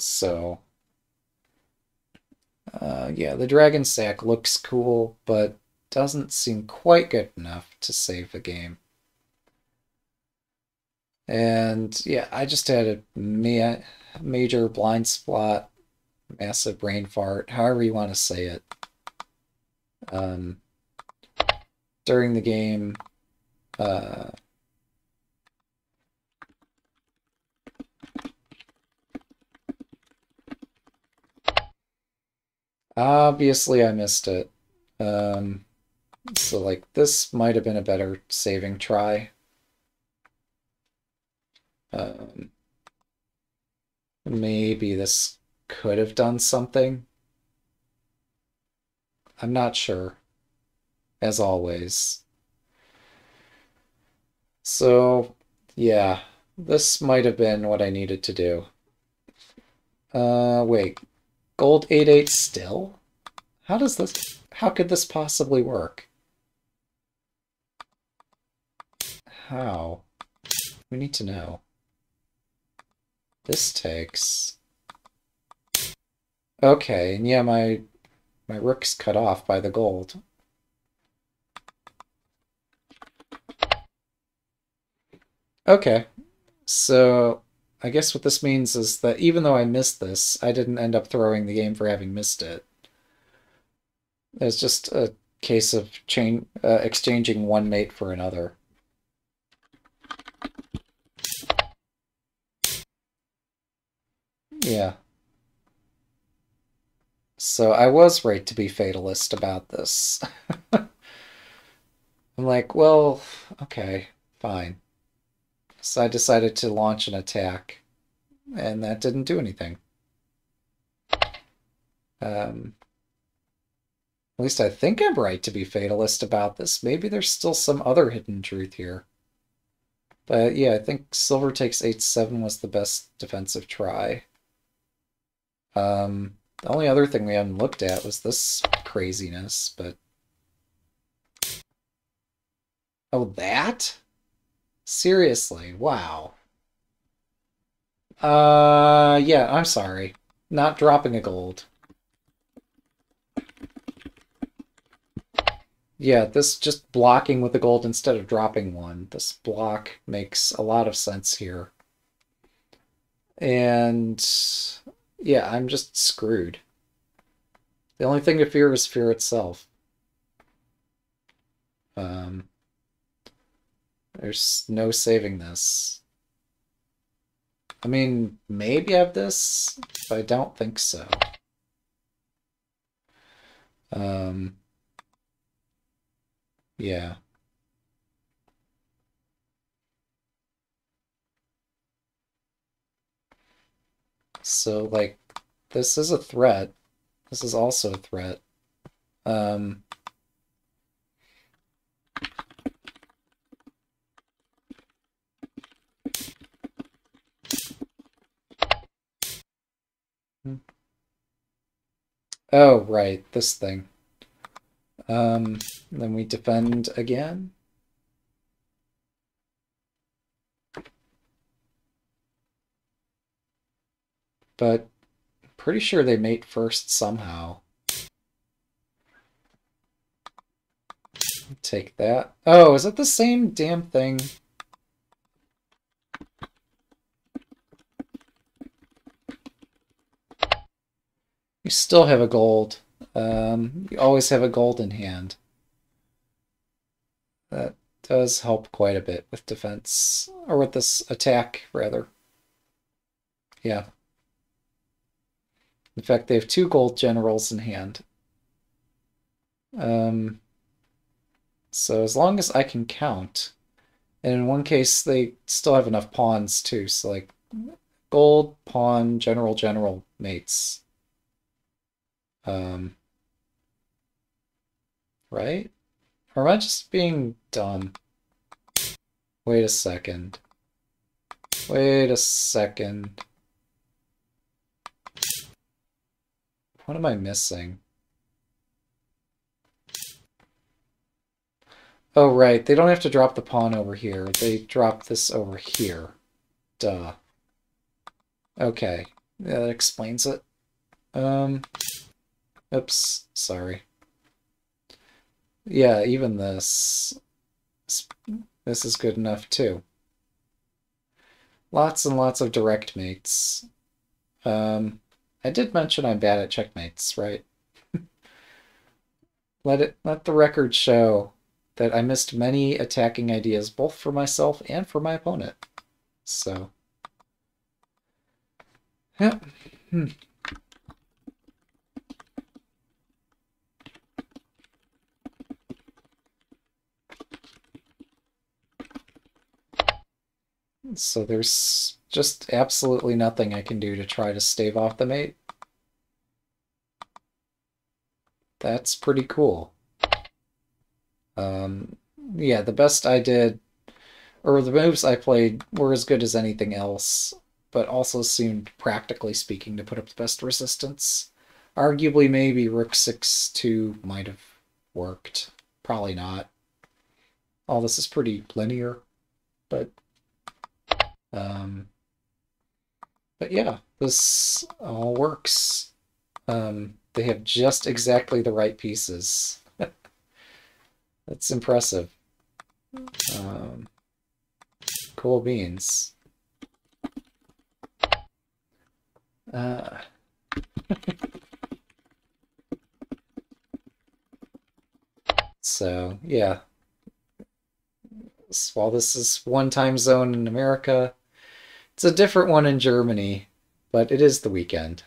So, yeah, the dragon sack looks cool, but doesn't seem quite good enough to save the game. And yeah, I just had a major blind spot. Massive brain fart, however you want to say it. During the game, obviously I missed it. So like this might have been a better saving try. Maybe this could have done something. I'm not sure, as always. So, yeah, this might have been what I needed to do. Wait, gold 8-8 still? How could this possibly work? How? We need to know. This takes... Okay, and yeah, my rook's cut off by the gold. Okay, so I guess what this means is that even though I missed this, I didn't end up throwing the game for having missed it. It's just a case of exchanging one mate for another. Yeah. So I was right to be fatalist about this. I'm like, well, okay, fine. So I decided to launch an attack, and that didn't do anything. At least I think I'm right to be fatalist about this. Maybe there's still some other hidden truth here. But yeah, I think silver takes 8-7 was the best defensive try. The only other thing we haven't looked at was this craziness, but... Oh, that? Seriously, wow. Yeah, I'm sorry. Not dropping a gold. Yeah, this just blocking with a gold instead of dropping one. This block makes a lot of sense here. And yeah, I'm just screwed. The only thing to fear is fear itself. There's no saving this. I mean, maybe I have this, but I don't think so. Yeah. So, like, this is a threat. This is also a threat. Oh, right, this thing. Then we defend again. But I'm pretty sure they mate first somehow. Take that. Oh, is it the same damn thing? You still have a gold. You always have a gold in hand. That does help quite a bit with defense, or with this attack, rather. Yeah. In fact, they have two gold generals in hand. So as long as I can count, and in one case they still have enough pawns too, so like gold, pawn, general, general mates. Right? Or am I just being dumb? Wait a second. Wait a second. What am I missing? Oh, right. They don't have to drop the pawn over here. They drop this over here. Duh. Okay. Yeah, that explains it. Oops, sorry. Yeah, even this is good enough too. Lots and lots of direct mates. I did mention I'm bad at checkmates, right? Let the record show that I missed many attacking ideas, both for myself and for my opponent. So, yep. So there's just absolutely nothing I can do to try to stave off the mate. That's pretty cool. Yeah, the best I did, or the moves I played, were as good as anything else, but also seemed, practically speaking, to put up the best resistance. Arguably, maybe Rook 6-2 might have worked. Probably not. All this is pretty linear, but... but yeah, this all works. They have just exactly the right pieces. That's impressive. Cool beans. So, yeah. While this is one time zone in America, it's a different one in Germany, but it is the weekend.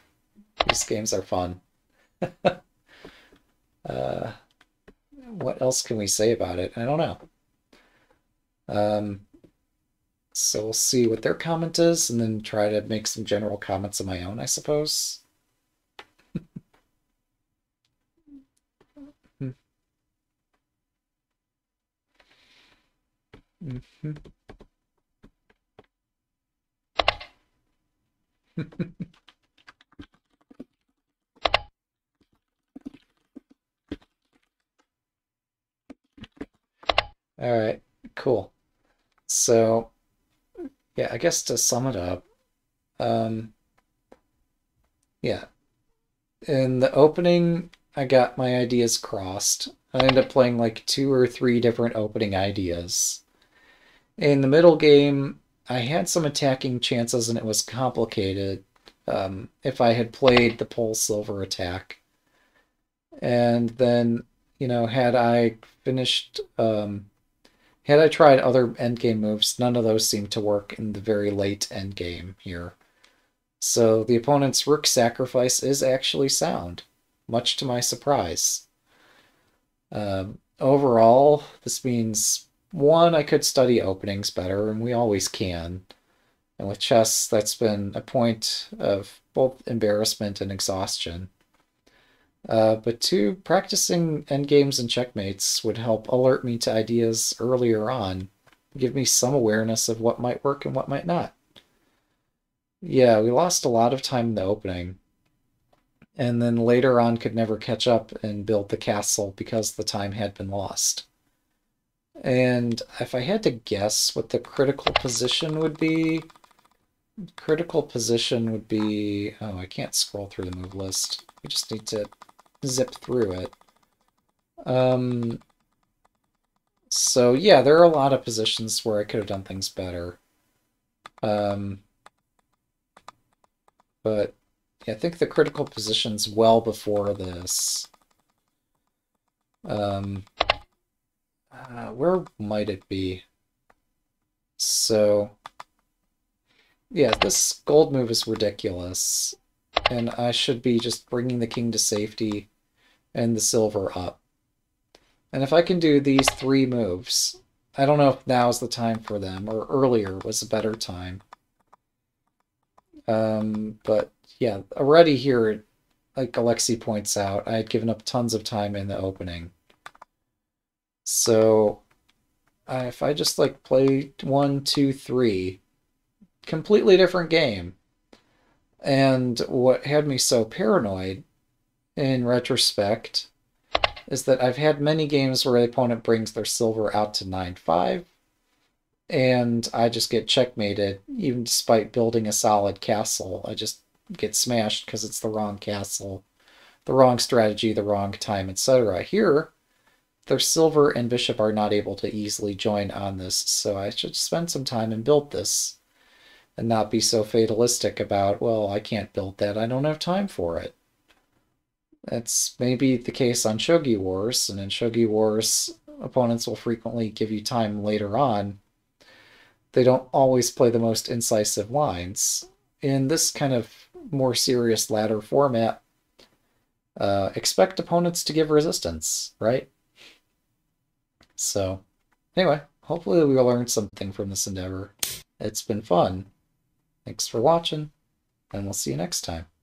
These games are fun. What else can we say about it? I don't know. So we'll see what their comment is and then try to make some general comments of my own, I suppose. All right, cool. So, yeah, I guess to sum it up, yeah, in the opening, I got my ideas crossed. I ended up playing like 2 or 3 different opening ideas. In the middle game, I had some attacking chances and it was complicated if I had played the pole silver attack. And then, you know, had I finished, had I tried other endgame moves, none of those seemed to work in the very late endgame here. So the opponent's rook sacrifice is actually sound, much to my surprise. Overall, this means... one, I could study openings better, and we always can. And with chess, that's been a point of both embarrassment and exhaustion. But 2, practicing endgames and checkmates would help alert me to ideas earlier on, give me some awareness of what might work and what might not. Yeah, we lost a lot of time in the opening, and then later on could never catch up and build the castle because the time had been lost. And if I had to guess what the critical position would be, oh, I can't scroll through the move list. We just need to zip through it. So yeah, there are a lot of positions where I could have done things better. But I think the critical position's well before this. Where might it be? So, yeah, this gold move is ridiculous, and I should be just bringing the king to safety and the silver up. And if I can do these 3 moves, I don't know if now's the time for them, or earlier was a better time. But, yeah, already here, like Alexi points out, I had given up tons of time in the opening. So if I just like play 1, 2, 3, completely different game. And what had me so paranoid in retrospect is that I've had many games where the opponent brings their silver out to 9-5 and I just get checkmated. Even despite building a solid castle, I just get smashed because it's the wrong castle, the wrong strategy, the wrong time, etc. Here, their silver and bishop are not able to easily join on this, so I should spend some time and build this and not be so fatalistic about, well, I can't build that, I don't have time for it. That's maybe the case on Shogi Wars, and in Shogi Wars, opponents will frequently give you time later on. They don't always play the most incisive lines. In this kind of more serious ladder format, expect opponents to give resistance, right? So, anyway, hopefully we'll learn something from this endeavor. It's been fun. Thanks for watching, and we'll see you next time.